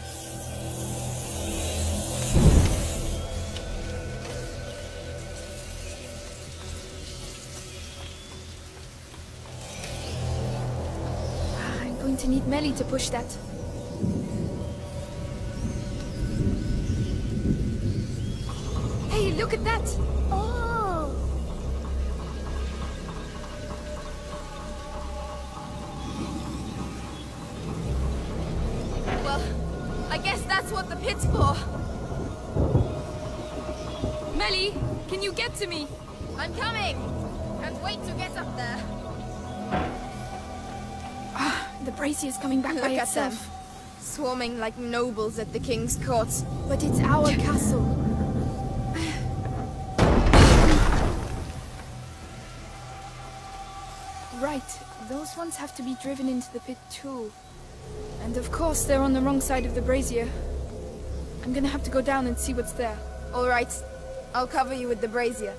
I need Melly to push that. Hey, look at that! Oh! Well, I guess that's what the pit's for. Melly, can you get to me? I'm coming! Can't wait to get up there. The brazier is coming back by itself. Swarming like nobles at the king's court. But it's our castle. Right, those ones have to be driven into the pit too. And of course they're on the wrong side of the brazier. I'm gonna have to go down and see what's there. All right, I'll cover you with the brazier.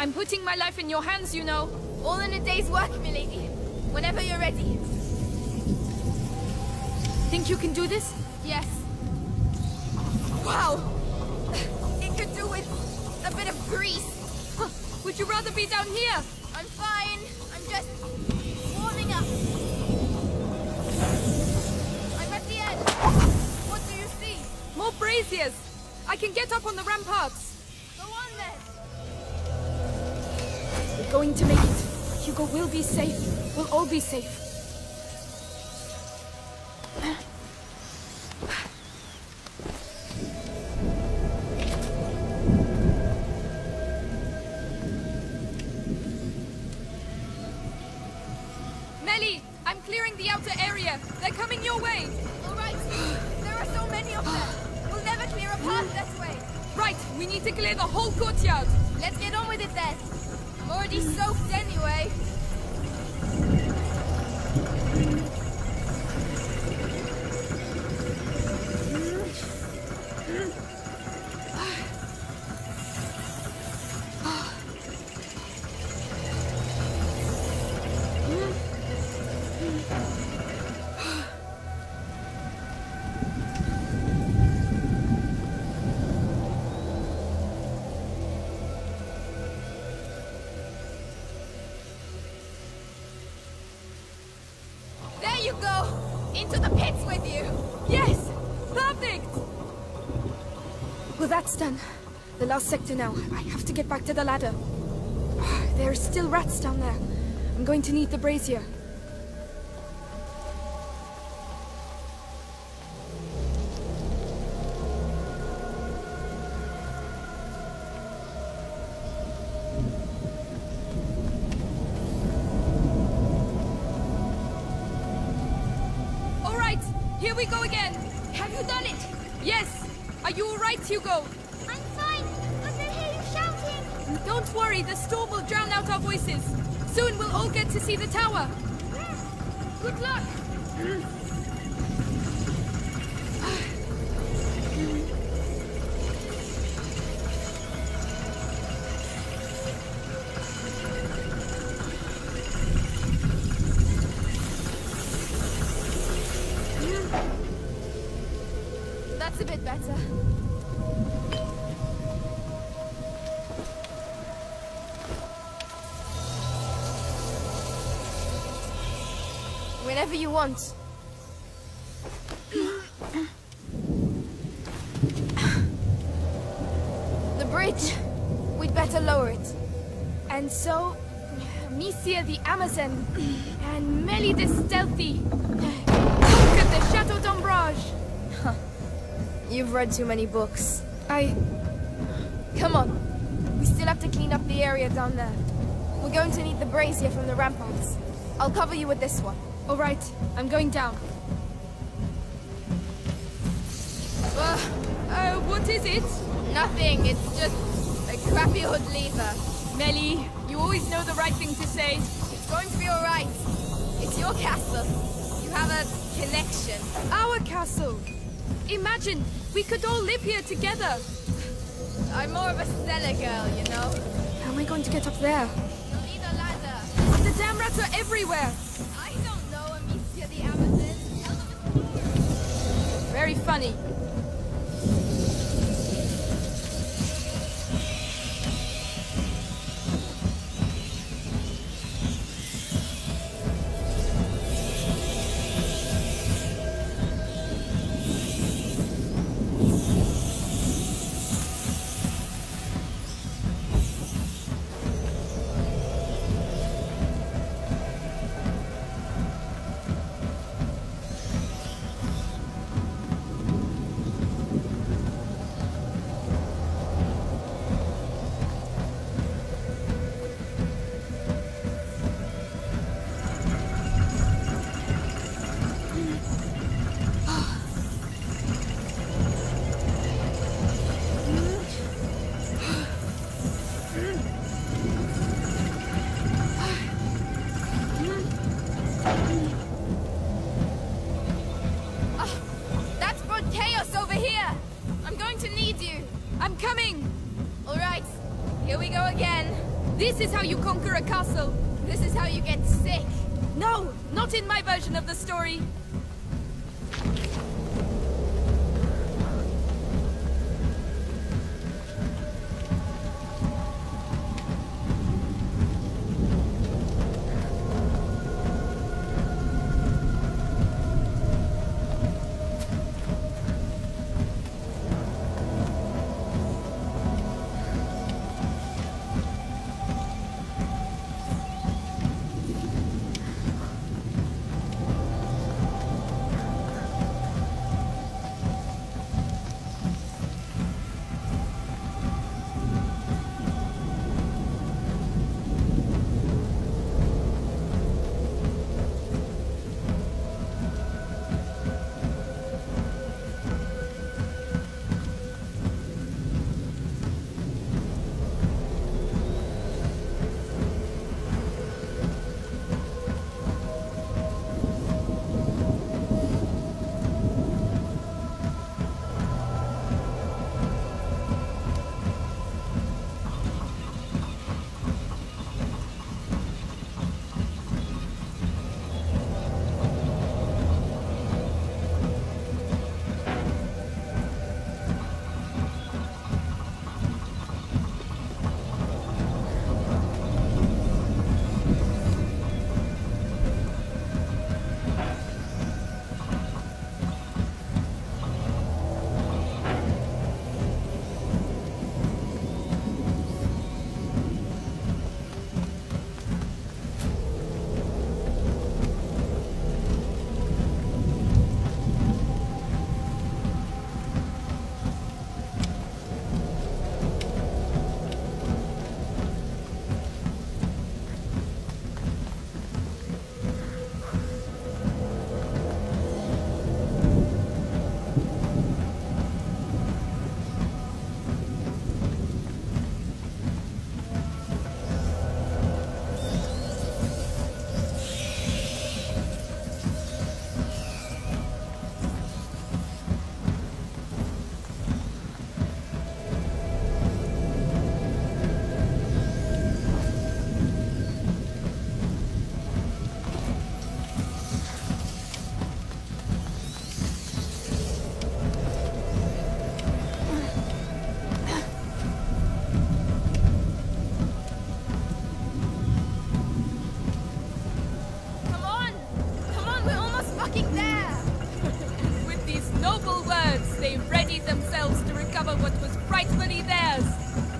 I'm putting my life in your hands, you know. All in a day's work, milady. Whenever you're ready. Think you can do this? Yes. Wow! Grease! Huh. Would you rather be down here? I'm fine. I'm just warming up. I'm at the end. What do you see? More braziers! I can get up on the ramparts. Go on then. We're going to make it. Hugo will be safe. We'll all be safe. Melly, I'm clearing the outer area. They're coming your way. All right. There are so many of them. We'll never clear a path that way. Right. We need to clear the whole courtyard. Let's get on with it then. I'm already soaked anyway. Done. The last sector now. I have to get back to the ladder. There are still rats down there. I'm going to need the brazier. All right, here we go again. Have you done it? Yes. Are you all right, Hugo? Don't worry, the storm will drown out our voices. Soon we'll all get to see the tower. Good luck! That's a bit better. Whatever you want. The bridge, we'd better lower it. And so, Misia the Amazon and Melly the Stealthy conquered the Château d'Ombrage. Huh. You've read too many books. Come on. We still have to clean up the area down there. We're going to need the brazier from the ramparts. I'll cover you with this one. All right, I'm going down. What is it? Nothing, it's just a crappy old lever. Melly, you always know the right thing to say. It's going to be all right. It's your castle. You have a connection. Our castle! Imagine, we could all live here together. I'm more of a cellar girl, you know? How am I going to get up there? You'll need a ladder. The damn rats are everywhere! Very funny. This is how you conquer a castle. This is how you get sick. No, not in my version of the story.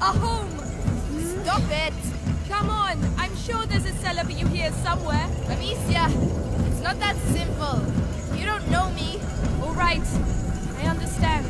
A home! Stop it! Come on! I'm sure there's a cellar for you here somewhere. Amicia, it's not that simple. You don't know me. All right, I understand.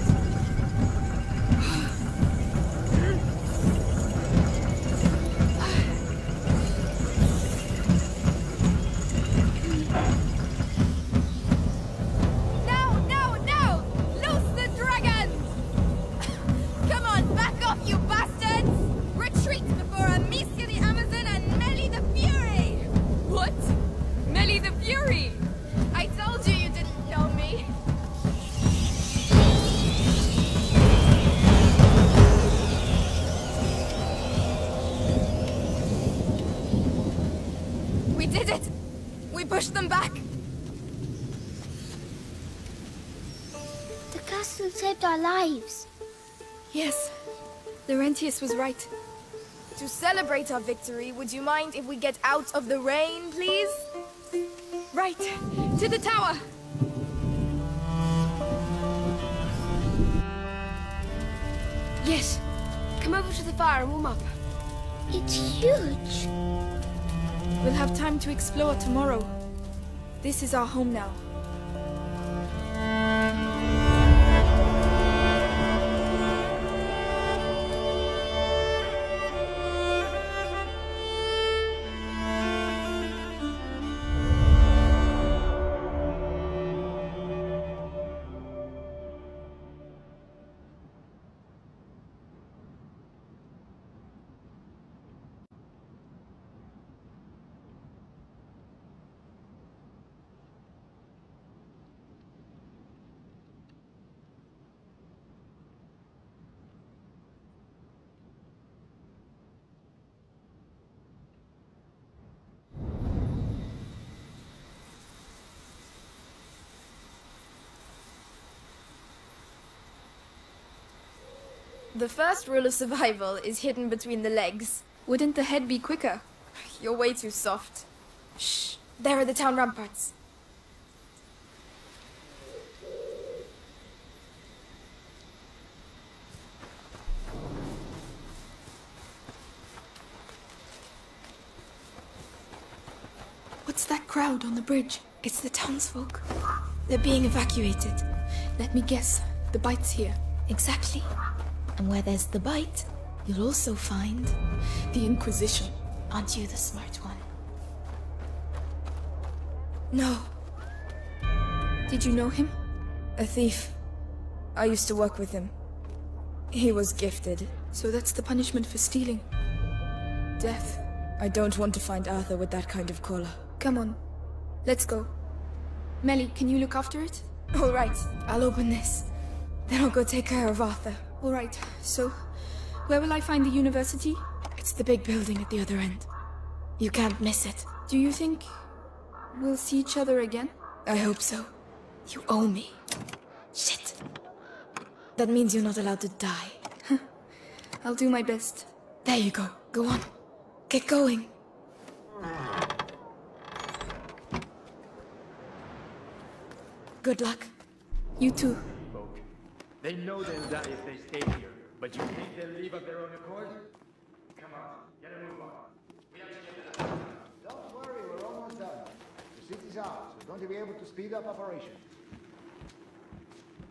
Our lives. Yes, Laurentius was right. To celebrate our victory, would you mind if we get out of the rain, please? Right, to the tower! Yes, come over to the fire and warm up. It's huge! We'll have time to explore tomorrow. This is our home now. The first rule of survival is hidden between the legs. Wouldn't the head be quicker? You're way too soft. Shh, there are the town ramparts. What's that crowd on the bridge? It's the townsfolk. They're being evacuated. Let me guess, the bite's here. Exactly. And where there's the bite, you'll also find the Inquisition. Aren't you the smart one? No. Did you know him? A thief. I used to work with him. He was gifted. So that's the punishment for stealing? Death. I don't want to find Arthur with that kind of collar. Come on. Let's go. Melly, can you look after it? All right. I'll open this. Then I'll go take care of Arthur. All right, so where will I find the university? It's the big building at the other end. You can't miss it. Do you think we'll see each other again? I hope so. You owe me. Shit. That means you're not allowed to die. I'll do my best. There you go. Go on. Get going. Good luck. You too. They know they'll die if they stay here, but you think they'll leave of their own accord? Come on, get a move on. We have to get to the house. Don't worry, we're almost done. The city's ours, we're going to be able to speed up operation.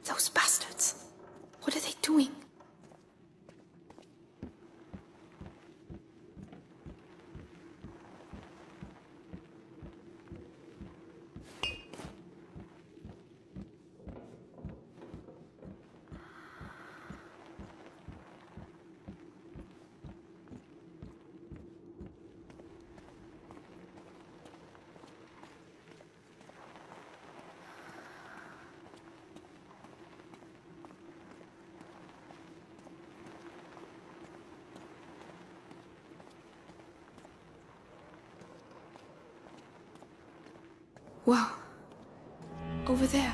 Those bastards. What are they doing? Wow. Over there.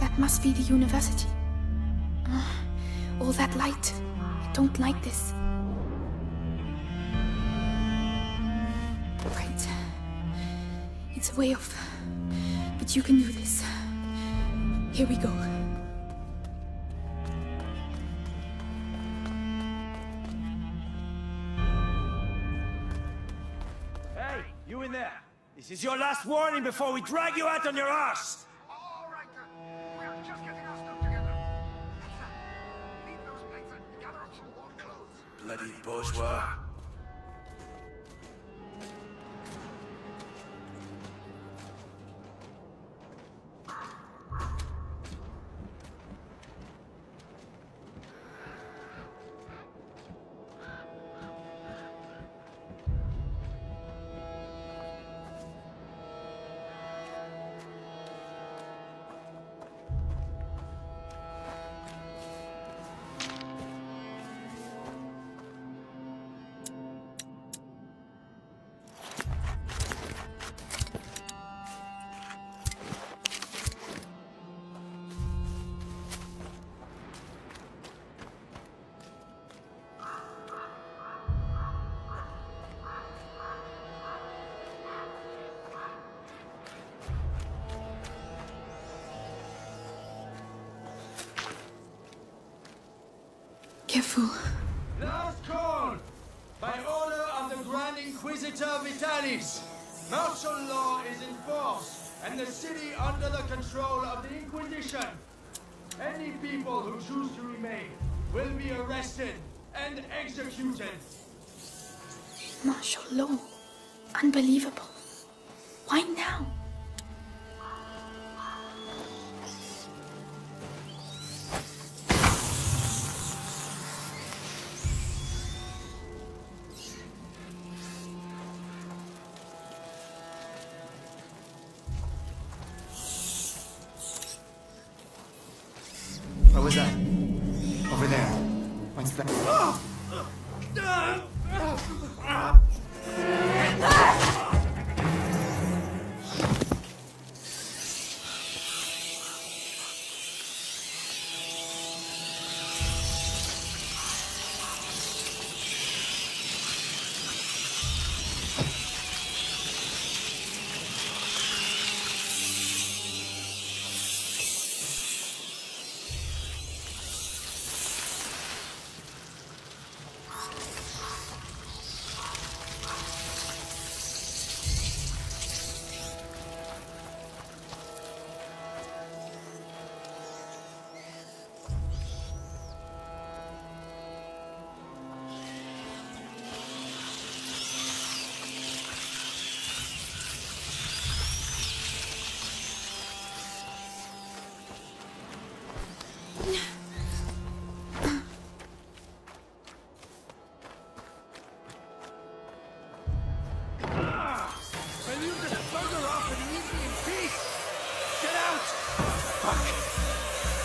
That must be the university. All that light. I don't like this. Right. It's way off. But you can do this. Here we go. You in there! This is your last warning before we drag you out on your arse! All right, we're just getting our stuff together. Leave those plates and gather up some warm clothes. Bloody bourgeois. Careful. Last call! By order of the Grand Inquisitor Vitalis, martial law is in force and the city under the control of the Inquisition. Any people who choose to remain will be arrested and executed. Martial law? Unbelievable. Why now?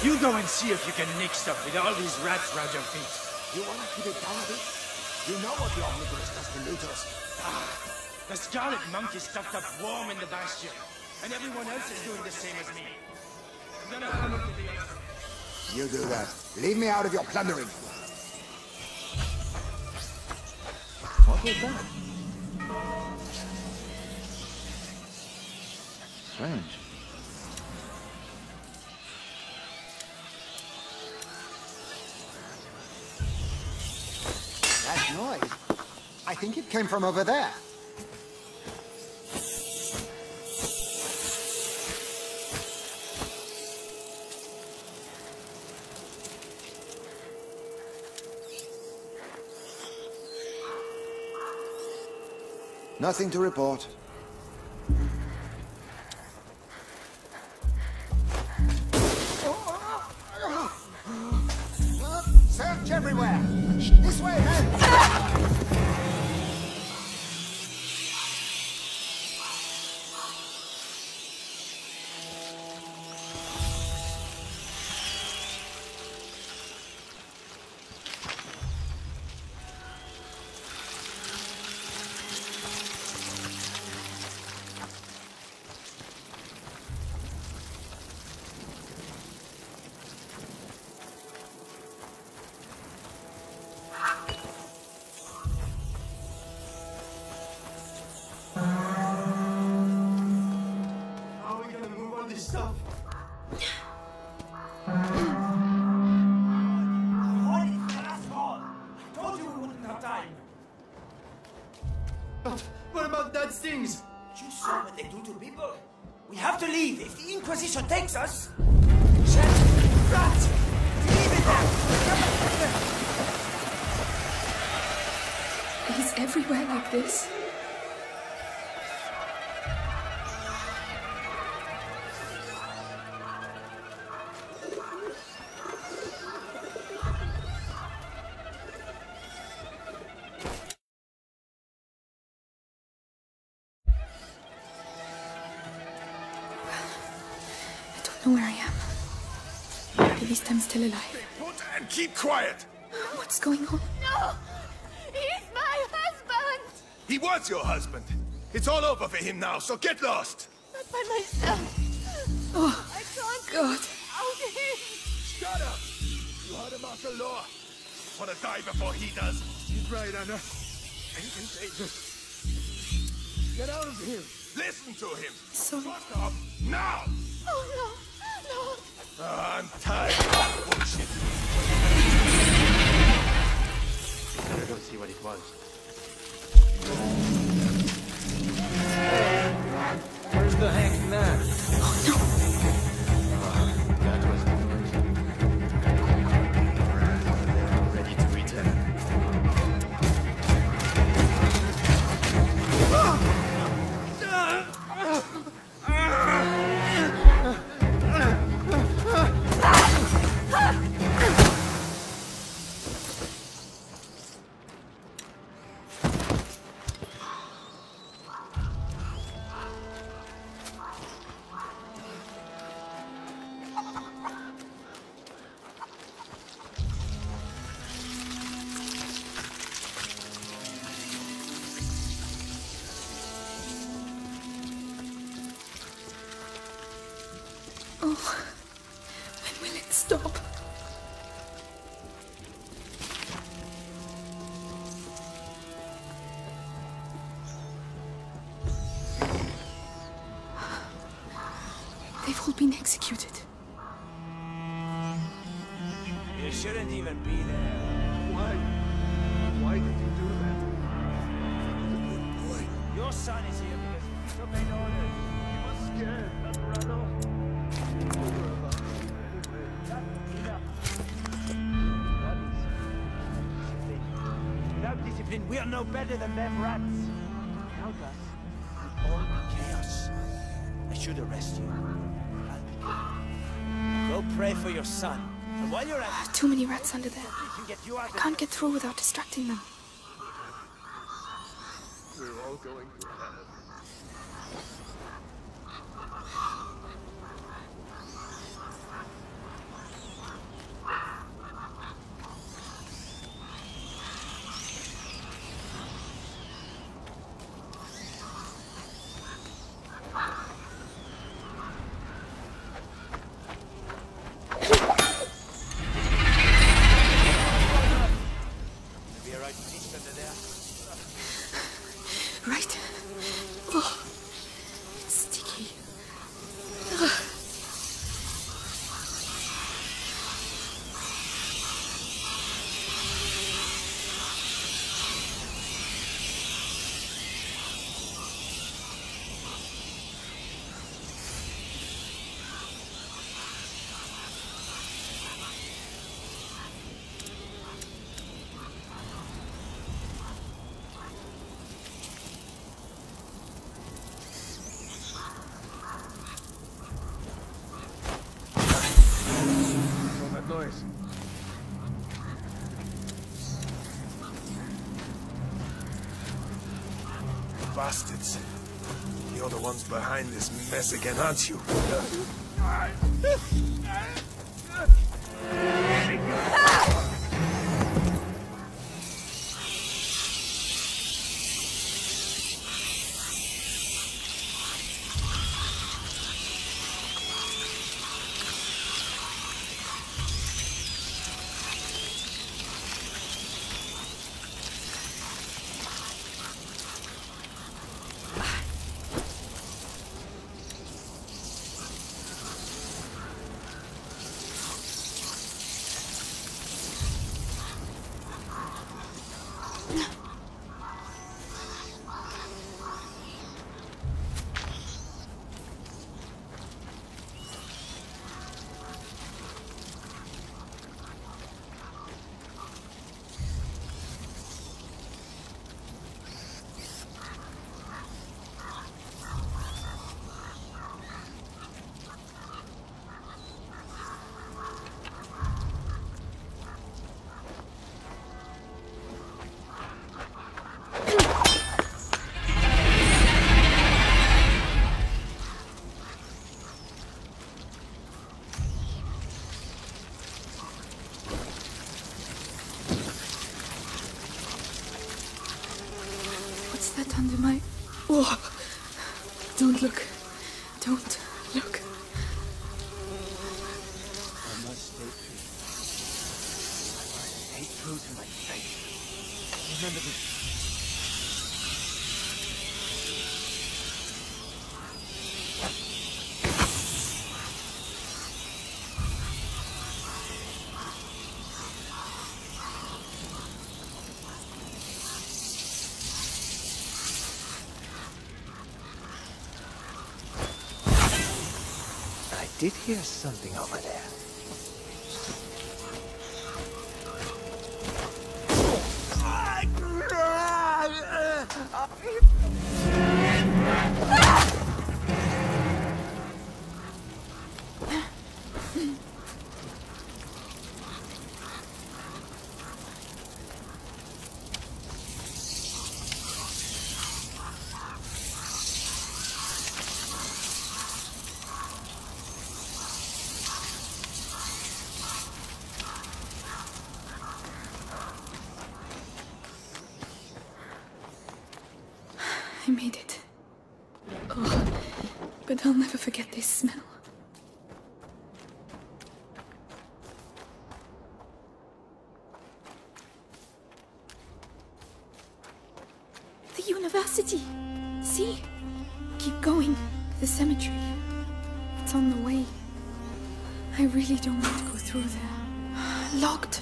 You go and see if you can nick stuff with all these rats round your feet. You wanna keep it down a bit? You know what the omnibus does to looters. Ah, the Scarlet Monk is stuffed up warm in the bastion, and everyone else is doing the same as me. I'm gonna come up to the earth. You do that. Leave me out of your plundering. What was that? Strange. I think it came from over there. Nothing to report. Search everywhere! This way, hey! that stings! You saw what they do to people. We have to leave. If the Inquisition takes us... Chet! Rat! Leave it now! He's everywhere like this. I'm still alive. Put and keep quiet! What's going on? No! He's my husband! He was your husband. It's all over for him now, so get lost! Not by myself. Oh, I can't God. Out him. Shut up! You heard him after law. Want to die before he does. He's right, Anna. I'm contagious. Get out of here. Listen to him. So... Fuck off! Now! Oh, no. No. I'm tired of bullshit. Better go see what it was. Where's the heck now? Oh, no. That was the first. Ready to return. No better than them rats. Help us. With all the chaos. I should arrest you. Go pray for your son. And while you're at... Too many rats under there. I can't get through without distracting them. We're all going to hell. Bastards. You're the ones behind this mess again, aren't you? that under my... Oh, don't look. Don't look. I must stay true. Stay true to my faith. Remember this. I did hear something over there. I'll never forget this smell. The university! See? Keep going. The cemetery. It's on the way. I really don't want to go through there. Locked.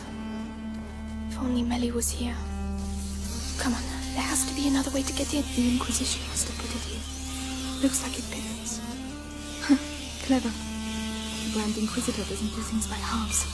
If only Melly was here. Come on. There has to be another way to get in. The Inquisition must have put it here. Looks like it fits. Clever. The Grand Inquisitor doesn't do things by halves.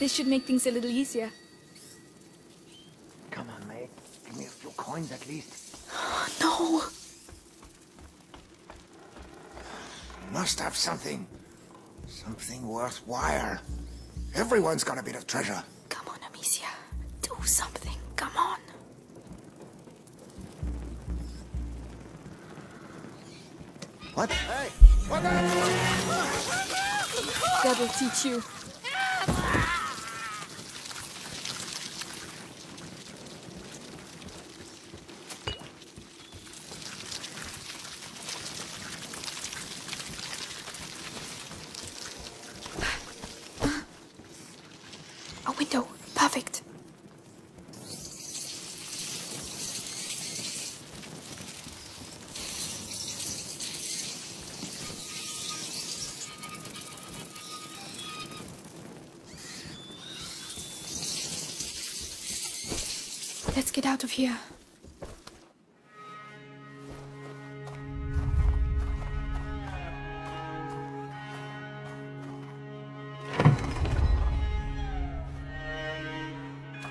This should make things a little easier. Come on, May. Give me a few coins at least. No! You must have something. Something worthwhile. Everyone's got a bit of treasure. Come on, Amicia. Do something. Come on. What? Hey! What the... That will teach you. Let's get out of here.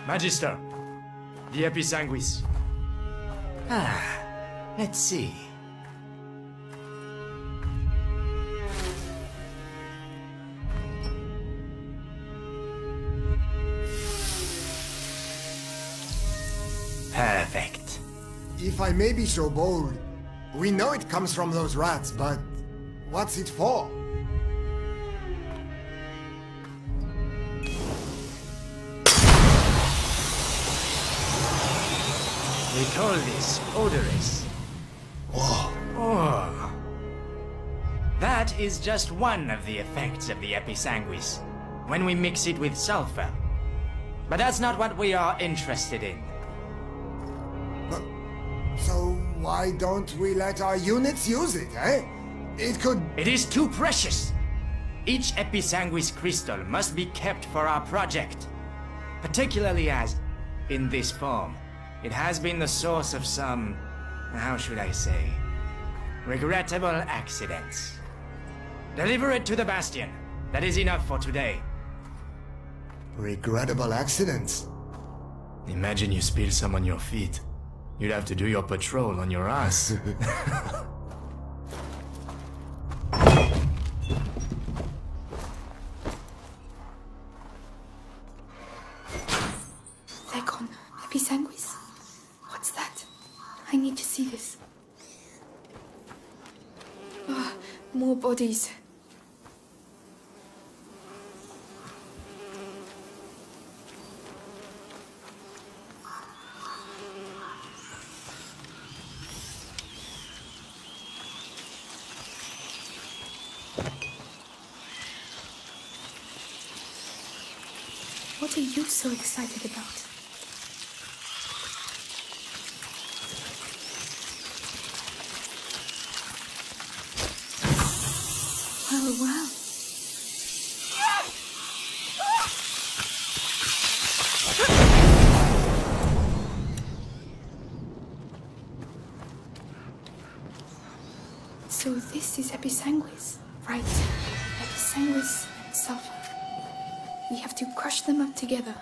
Magister, the Episanguis. Ah, let's see. Perfect. If I may be so bold, we know it comes from those rats, but what's it for? We call this Odorous. Oh. Oh. That is just one of the effects of the Episanguis, when we mix it with sulfur. But that's not what we are interested in. So why don't we let our units use it, eh? It could... It is too precious! Each Episanguis crystal must be kept for our project. Particularly as, in this form, it has been the source of some... how should I say... regrettable accidents. Deliver it to the Bastion. That is enough for today. Regrettable accidents? Imagine you spill some on your feet. You'd have to do your patrol on your ass. Icon, Episanguis? What's that? I need to see this. Ah, more bodies. What are you so excited about? Oh, wow. So this is Episanguis, right? Episanguis and sulfur. We have to crush them up together.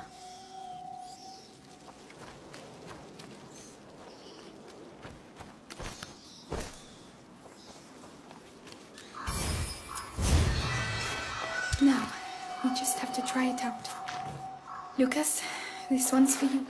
Now, we just have to try it out. Lucas, this one's for you.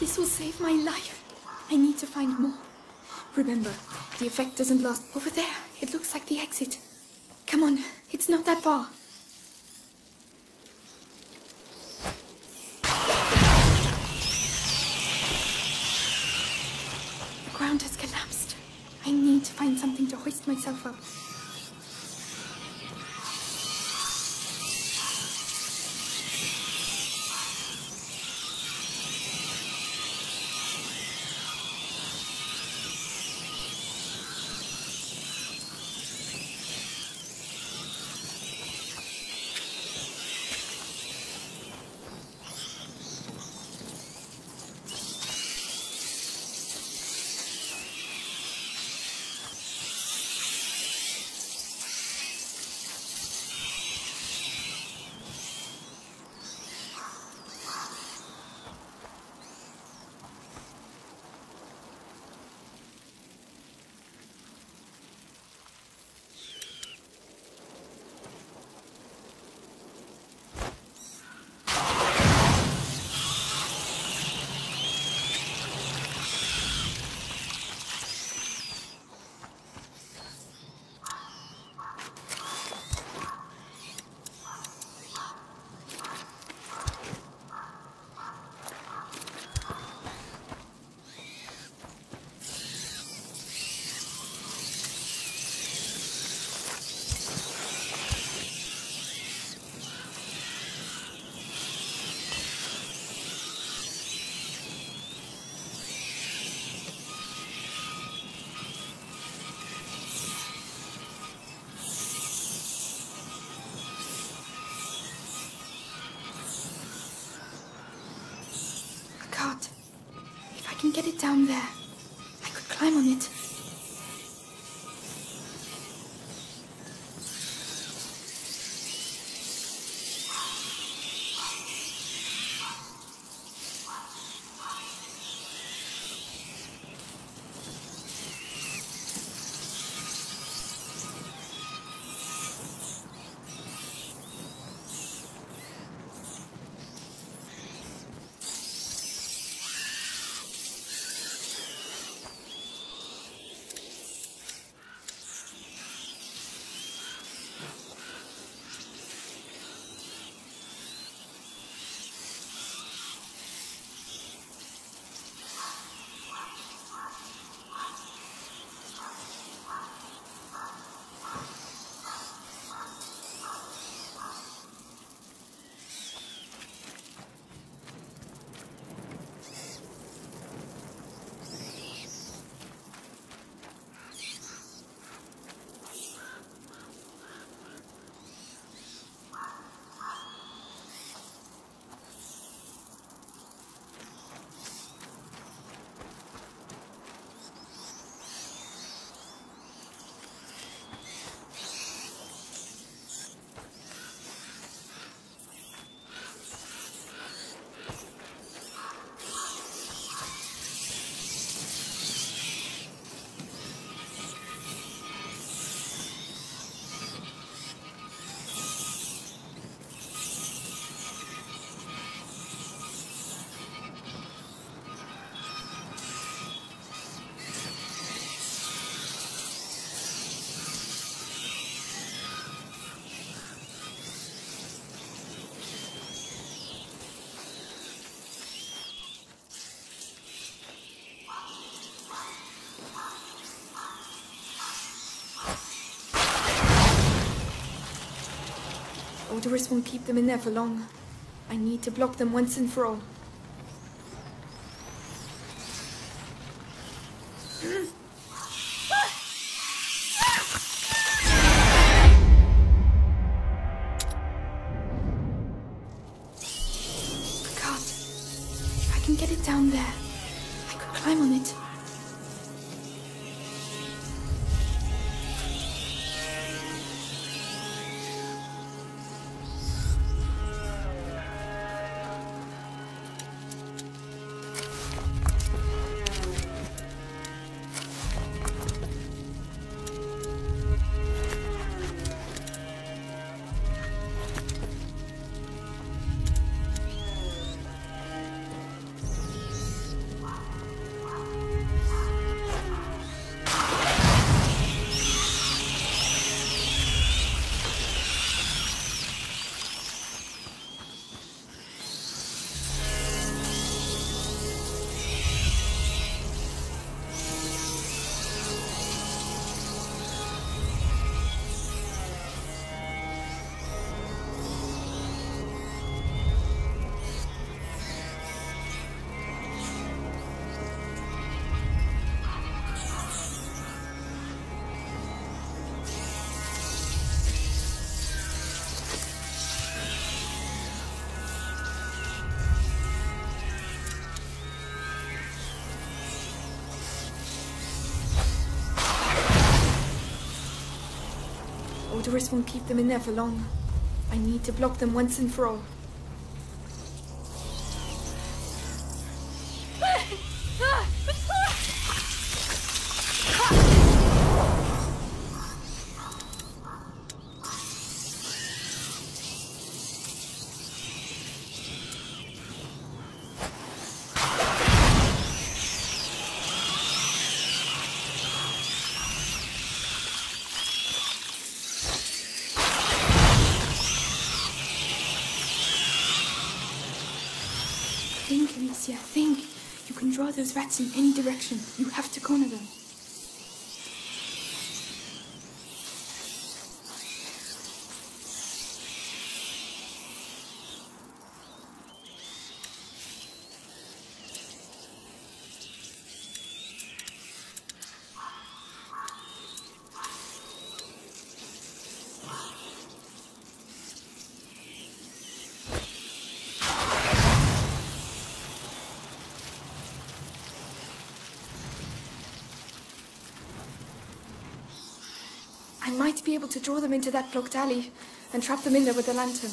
This will save my life. I need to find more. Remember, the effect doesn't last. Over there, it looks like the exit. Come on, it's not that far. The ground has collapsed. I need to find something to hoist myself up. Get it down there. I could climb on it. Odorous won't keep them in there for long. I need to block them once and for all. Odorous won't keep them in there for long. I need to block them once and for all. Those rats in any direction. You have to corner them. Might be able to draw them into that blocked alley and trap them in there with a lantern.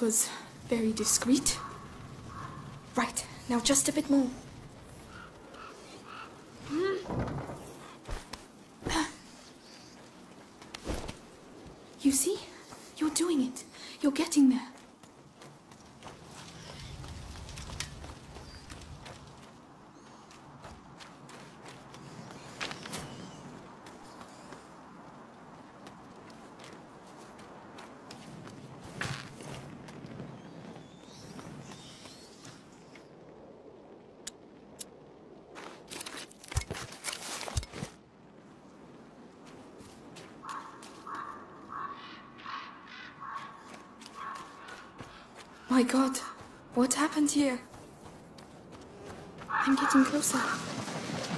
Was very discreet. Right, Now just a bit more. You see? You're doing it. You're getting there. My God, what happened here? I'm getting closer.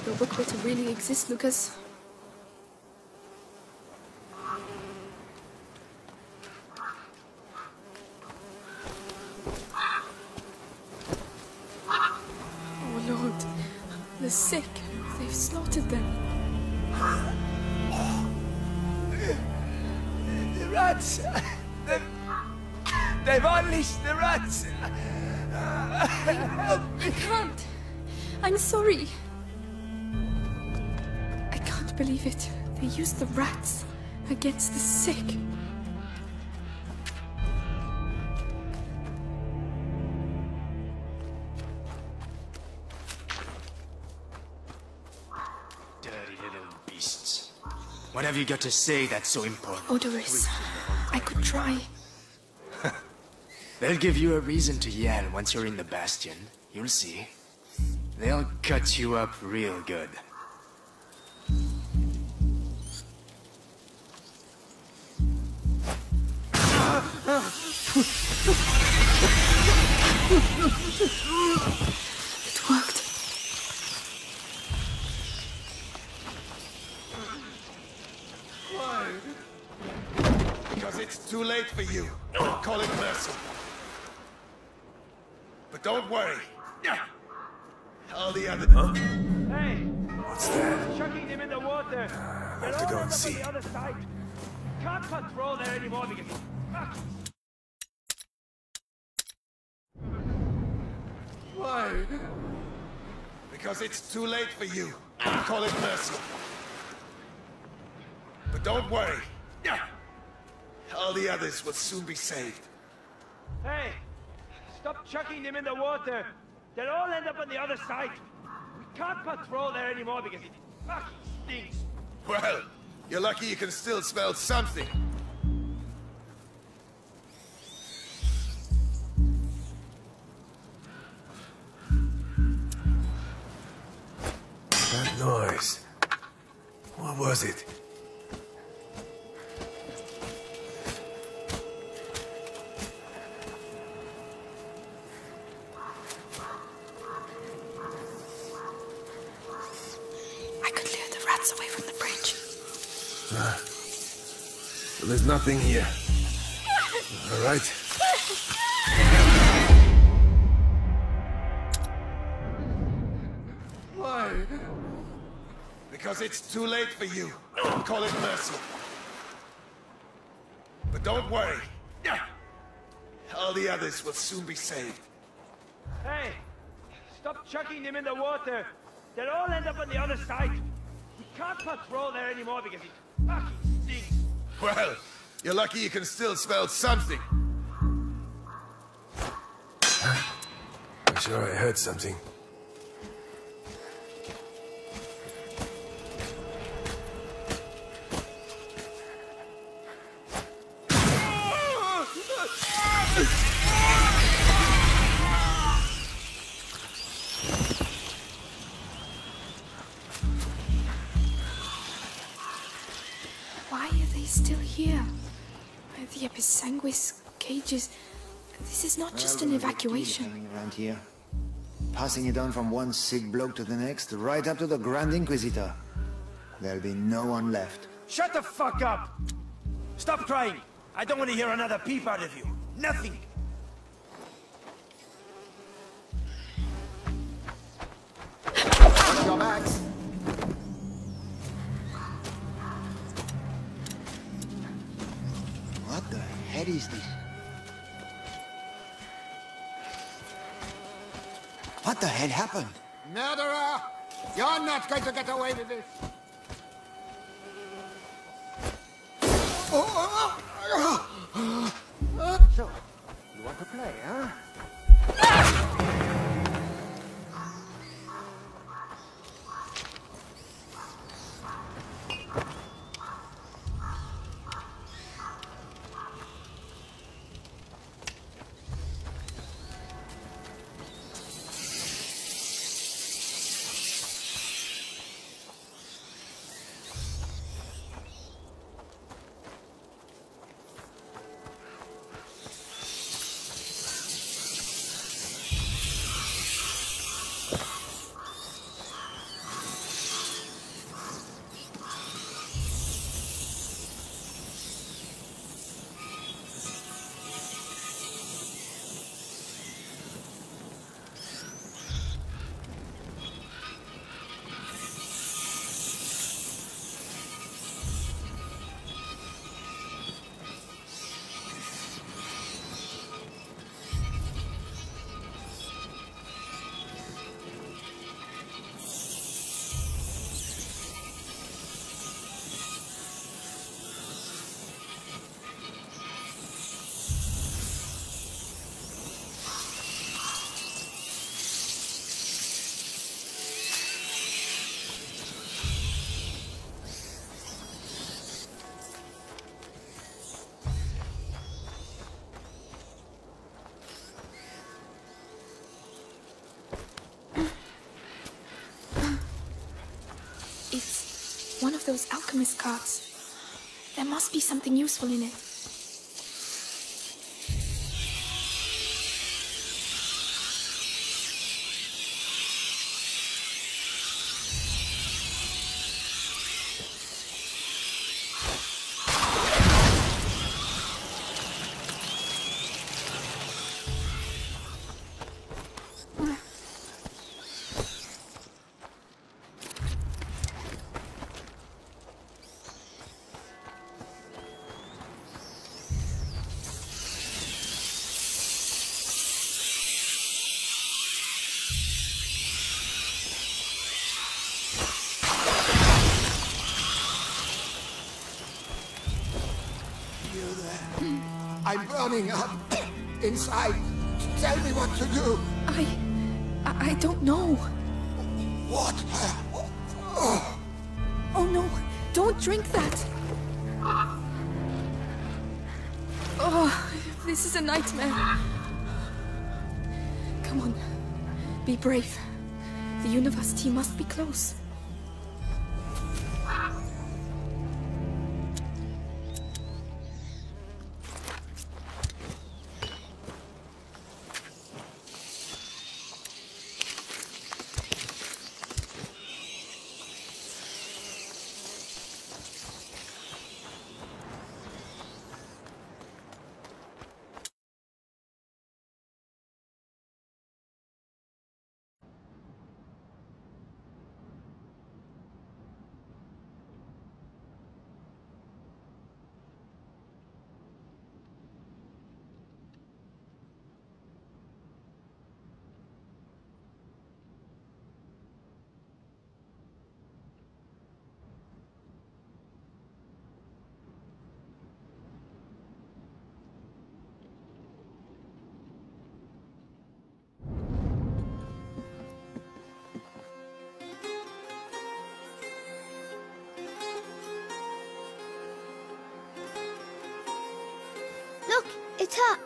Your book were to really exist, Lucas. Oh Lord, the sick, they've slaughtered them. The rats! They've unleashed the rats! I can't! I'm sorry! I can't believe it. They used the rats against the sick. Dirty little beasts. What have you got to say that's so important? Odorous, I could try. They'll give you a reason to yell once you're in the bastion. You'll see. They'll cut you up real good. It worked. Why? Because it's too late for you. Call it mercy. But don't worry. All the other... Hey! What's that? Chucking them in the water. I have to go and see. The other side. Can't control there anymore because... Why? Because it's too late for you. Call it mercy. But don't worry. All the others will soon be saved. Hey! Stop chucking them in the water! They'll all end up on the other side! We can't patrol there anymore because it fucking stinks! Well, you're lucky you can still smell something! That noise... What was it? There's nothing here. All right. Why? Because it's too late for you. Call it mercy. But don't worry. All the others will soon be saved. Hey! Stop chucking them in the water. They'll all end up on the other side. We can't patrol there anymore because it fucking stinks. Well, you're lucky you can still smell something. I'm sure I heard something. The Episanguis cages. This is not just an evacuation. Around here, passing it on from one sick bloke to the next, right up to the Grand Inquisitor. There'll be no one left. Shut the fuck up! Stop crying! I don't want to hear another peep out of you. Nothing. Watch your backs. What is this? What the hell happened? Murderer! You're not going to get away with this! So, you want to play, huh? One of those alchemist cards. There must be something useful in it. I'm burning up inside. Tell me what to do. I don't know. What? Oh. Oh no, don't drink that. Oh, this is a nightmare. Come on, be brave. The university must be close. It's up.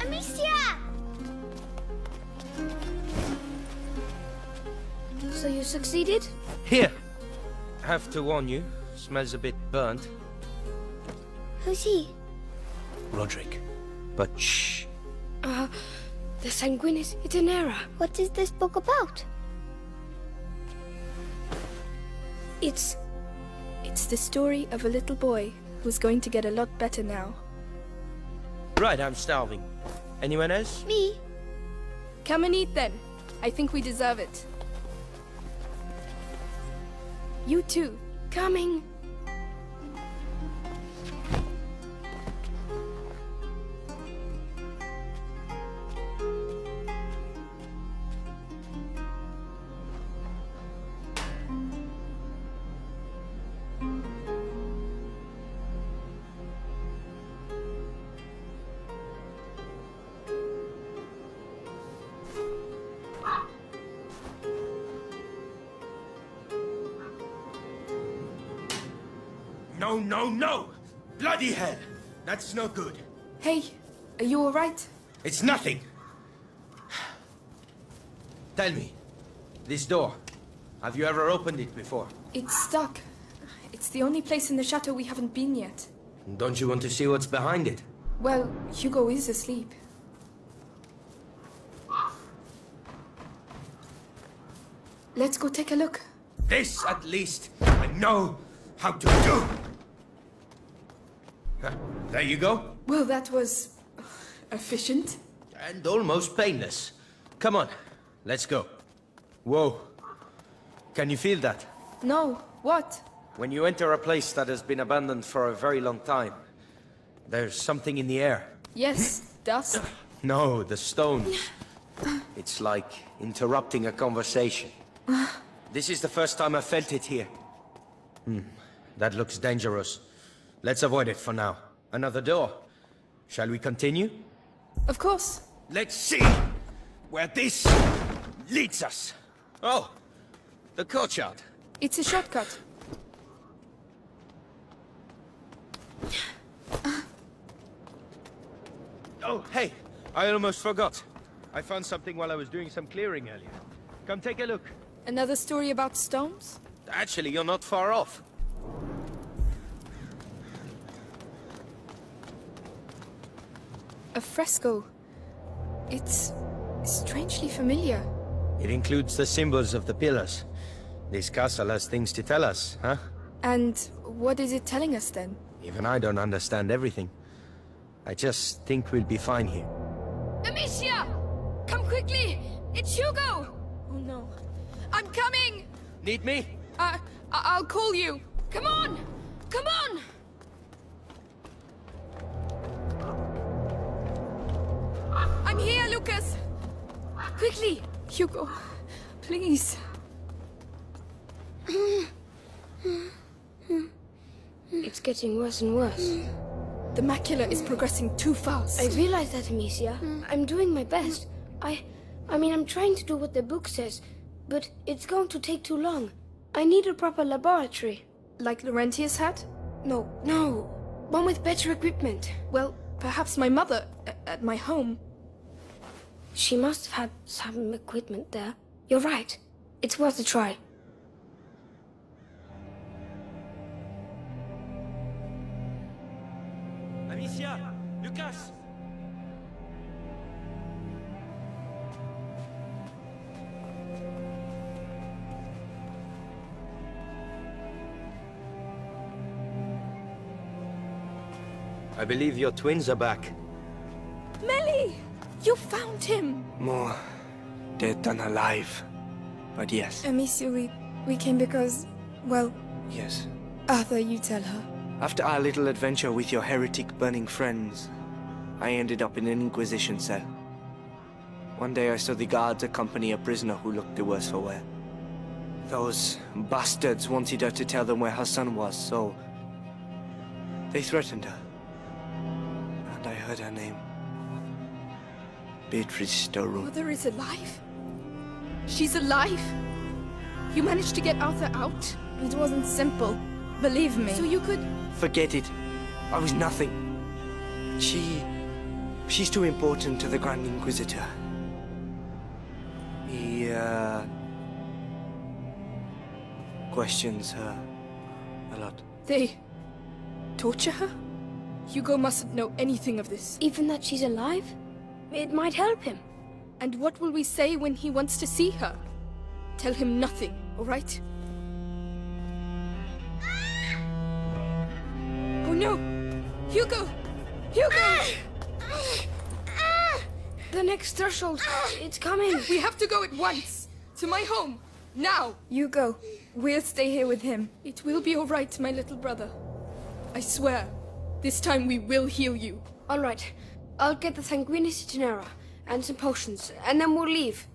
Amicia! So you succeeded? Here. Have to warn you. Smells a bit burnt. Who's he? Roderick. But shh. The Sanguinis Itinera. What is this book about? It's the story of a little boy who's going to get a lot better now. Right, I'm starving. Anyone else? Me. Come and eat then. I think we deserve it. You too. Coming. No, no, no! Bloody hell! That's no good. Hey, are you alright? It's nothing! Tell me, this door, have you ever opened it before? It's stuck. It's the only place in the chateau we haven't been yet. Don't you want to see what's behind it? Well, Hugo is asleep. Let's go take a look. This, at least, I know how to do! Huh, there you go. Well, that was... efficient. And almost painless. Come on, let's go. Whoa. Can you feel that? No. What? When you enter a place that has been abandoned for a very long time, there's something in the air. Yes, dust. No, the stones. It's like interrupting a conversation. This is the first time I felt it here. That looks dangerous. Let's avoid it for now. Another door. Shall we continue? Of course. Let's see where this leads us. Oh, the courtyard. It's a shortcut. Oh, hey, I almost forgot. I found something while I was doing some clearing earlier. Come take a look. Another story about stones? Actually, you're not far off. A fresco. It's strangely familiar. It includes the symbols of the pillars. This castle has things to tell us, huh? And what is it telling us then? Even I don't understand everything. I just think we'll be fine here. Amicia! Come quickly! It's Hugo! Oh no. I'm coming! Need me? I'll call you. Come on! Come on! I'm here, Lucas! Quickly! Hugo, please. It's getting worse and worse. The macula is progressing too fast. I realize that, Amicia. I'm doing my best. I mean, I'm trying to do what the book says, but it's going to take too long. I need a proper laboratory. Like Laurentius had? No. One with better equipment. Well, perhaps my mother, at my home. She must have had some equipment there. You're right. It's worth a try. Amicia! Lucas! I believe your twins are back. Melly! You found him! More dead than alive. But yes. Amicia, we came because, well... Yes. Arthur, you tell her. After our little adventure with your heretic-burning friends, I ended up in an Inquisition cell. One day I saw the guards accompany a prisoner who looked the worse for wear. Those bastards wanted her to tell them where her son was, so they threatened her. And I heard her name. Beatrice Sturro. Mother is alive? She's alive? You managed to get Arthur out? It wasn't simple. Believe me. So you could... Forget it. I was nothing. She's too important to the Grand Inquisitor. He, questions her a lot. They... torture her? Hugo mustn't know anything of this. Even that she's alive? It might help him. And what will we say when he wants to see her? Tell him nothing, all right? Oh no! Hugo! Hugo! The next threshold! It's coming! We have to go at once! To my home! Now! Hugo, we'll stay here with him. It will be alright, my little brother. I swear, this time we will heal you. Alright, I'll get the Sanguinis Itinera and some potions, and then we'll leave.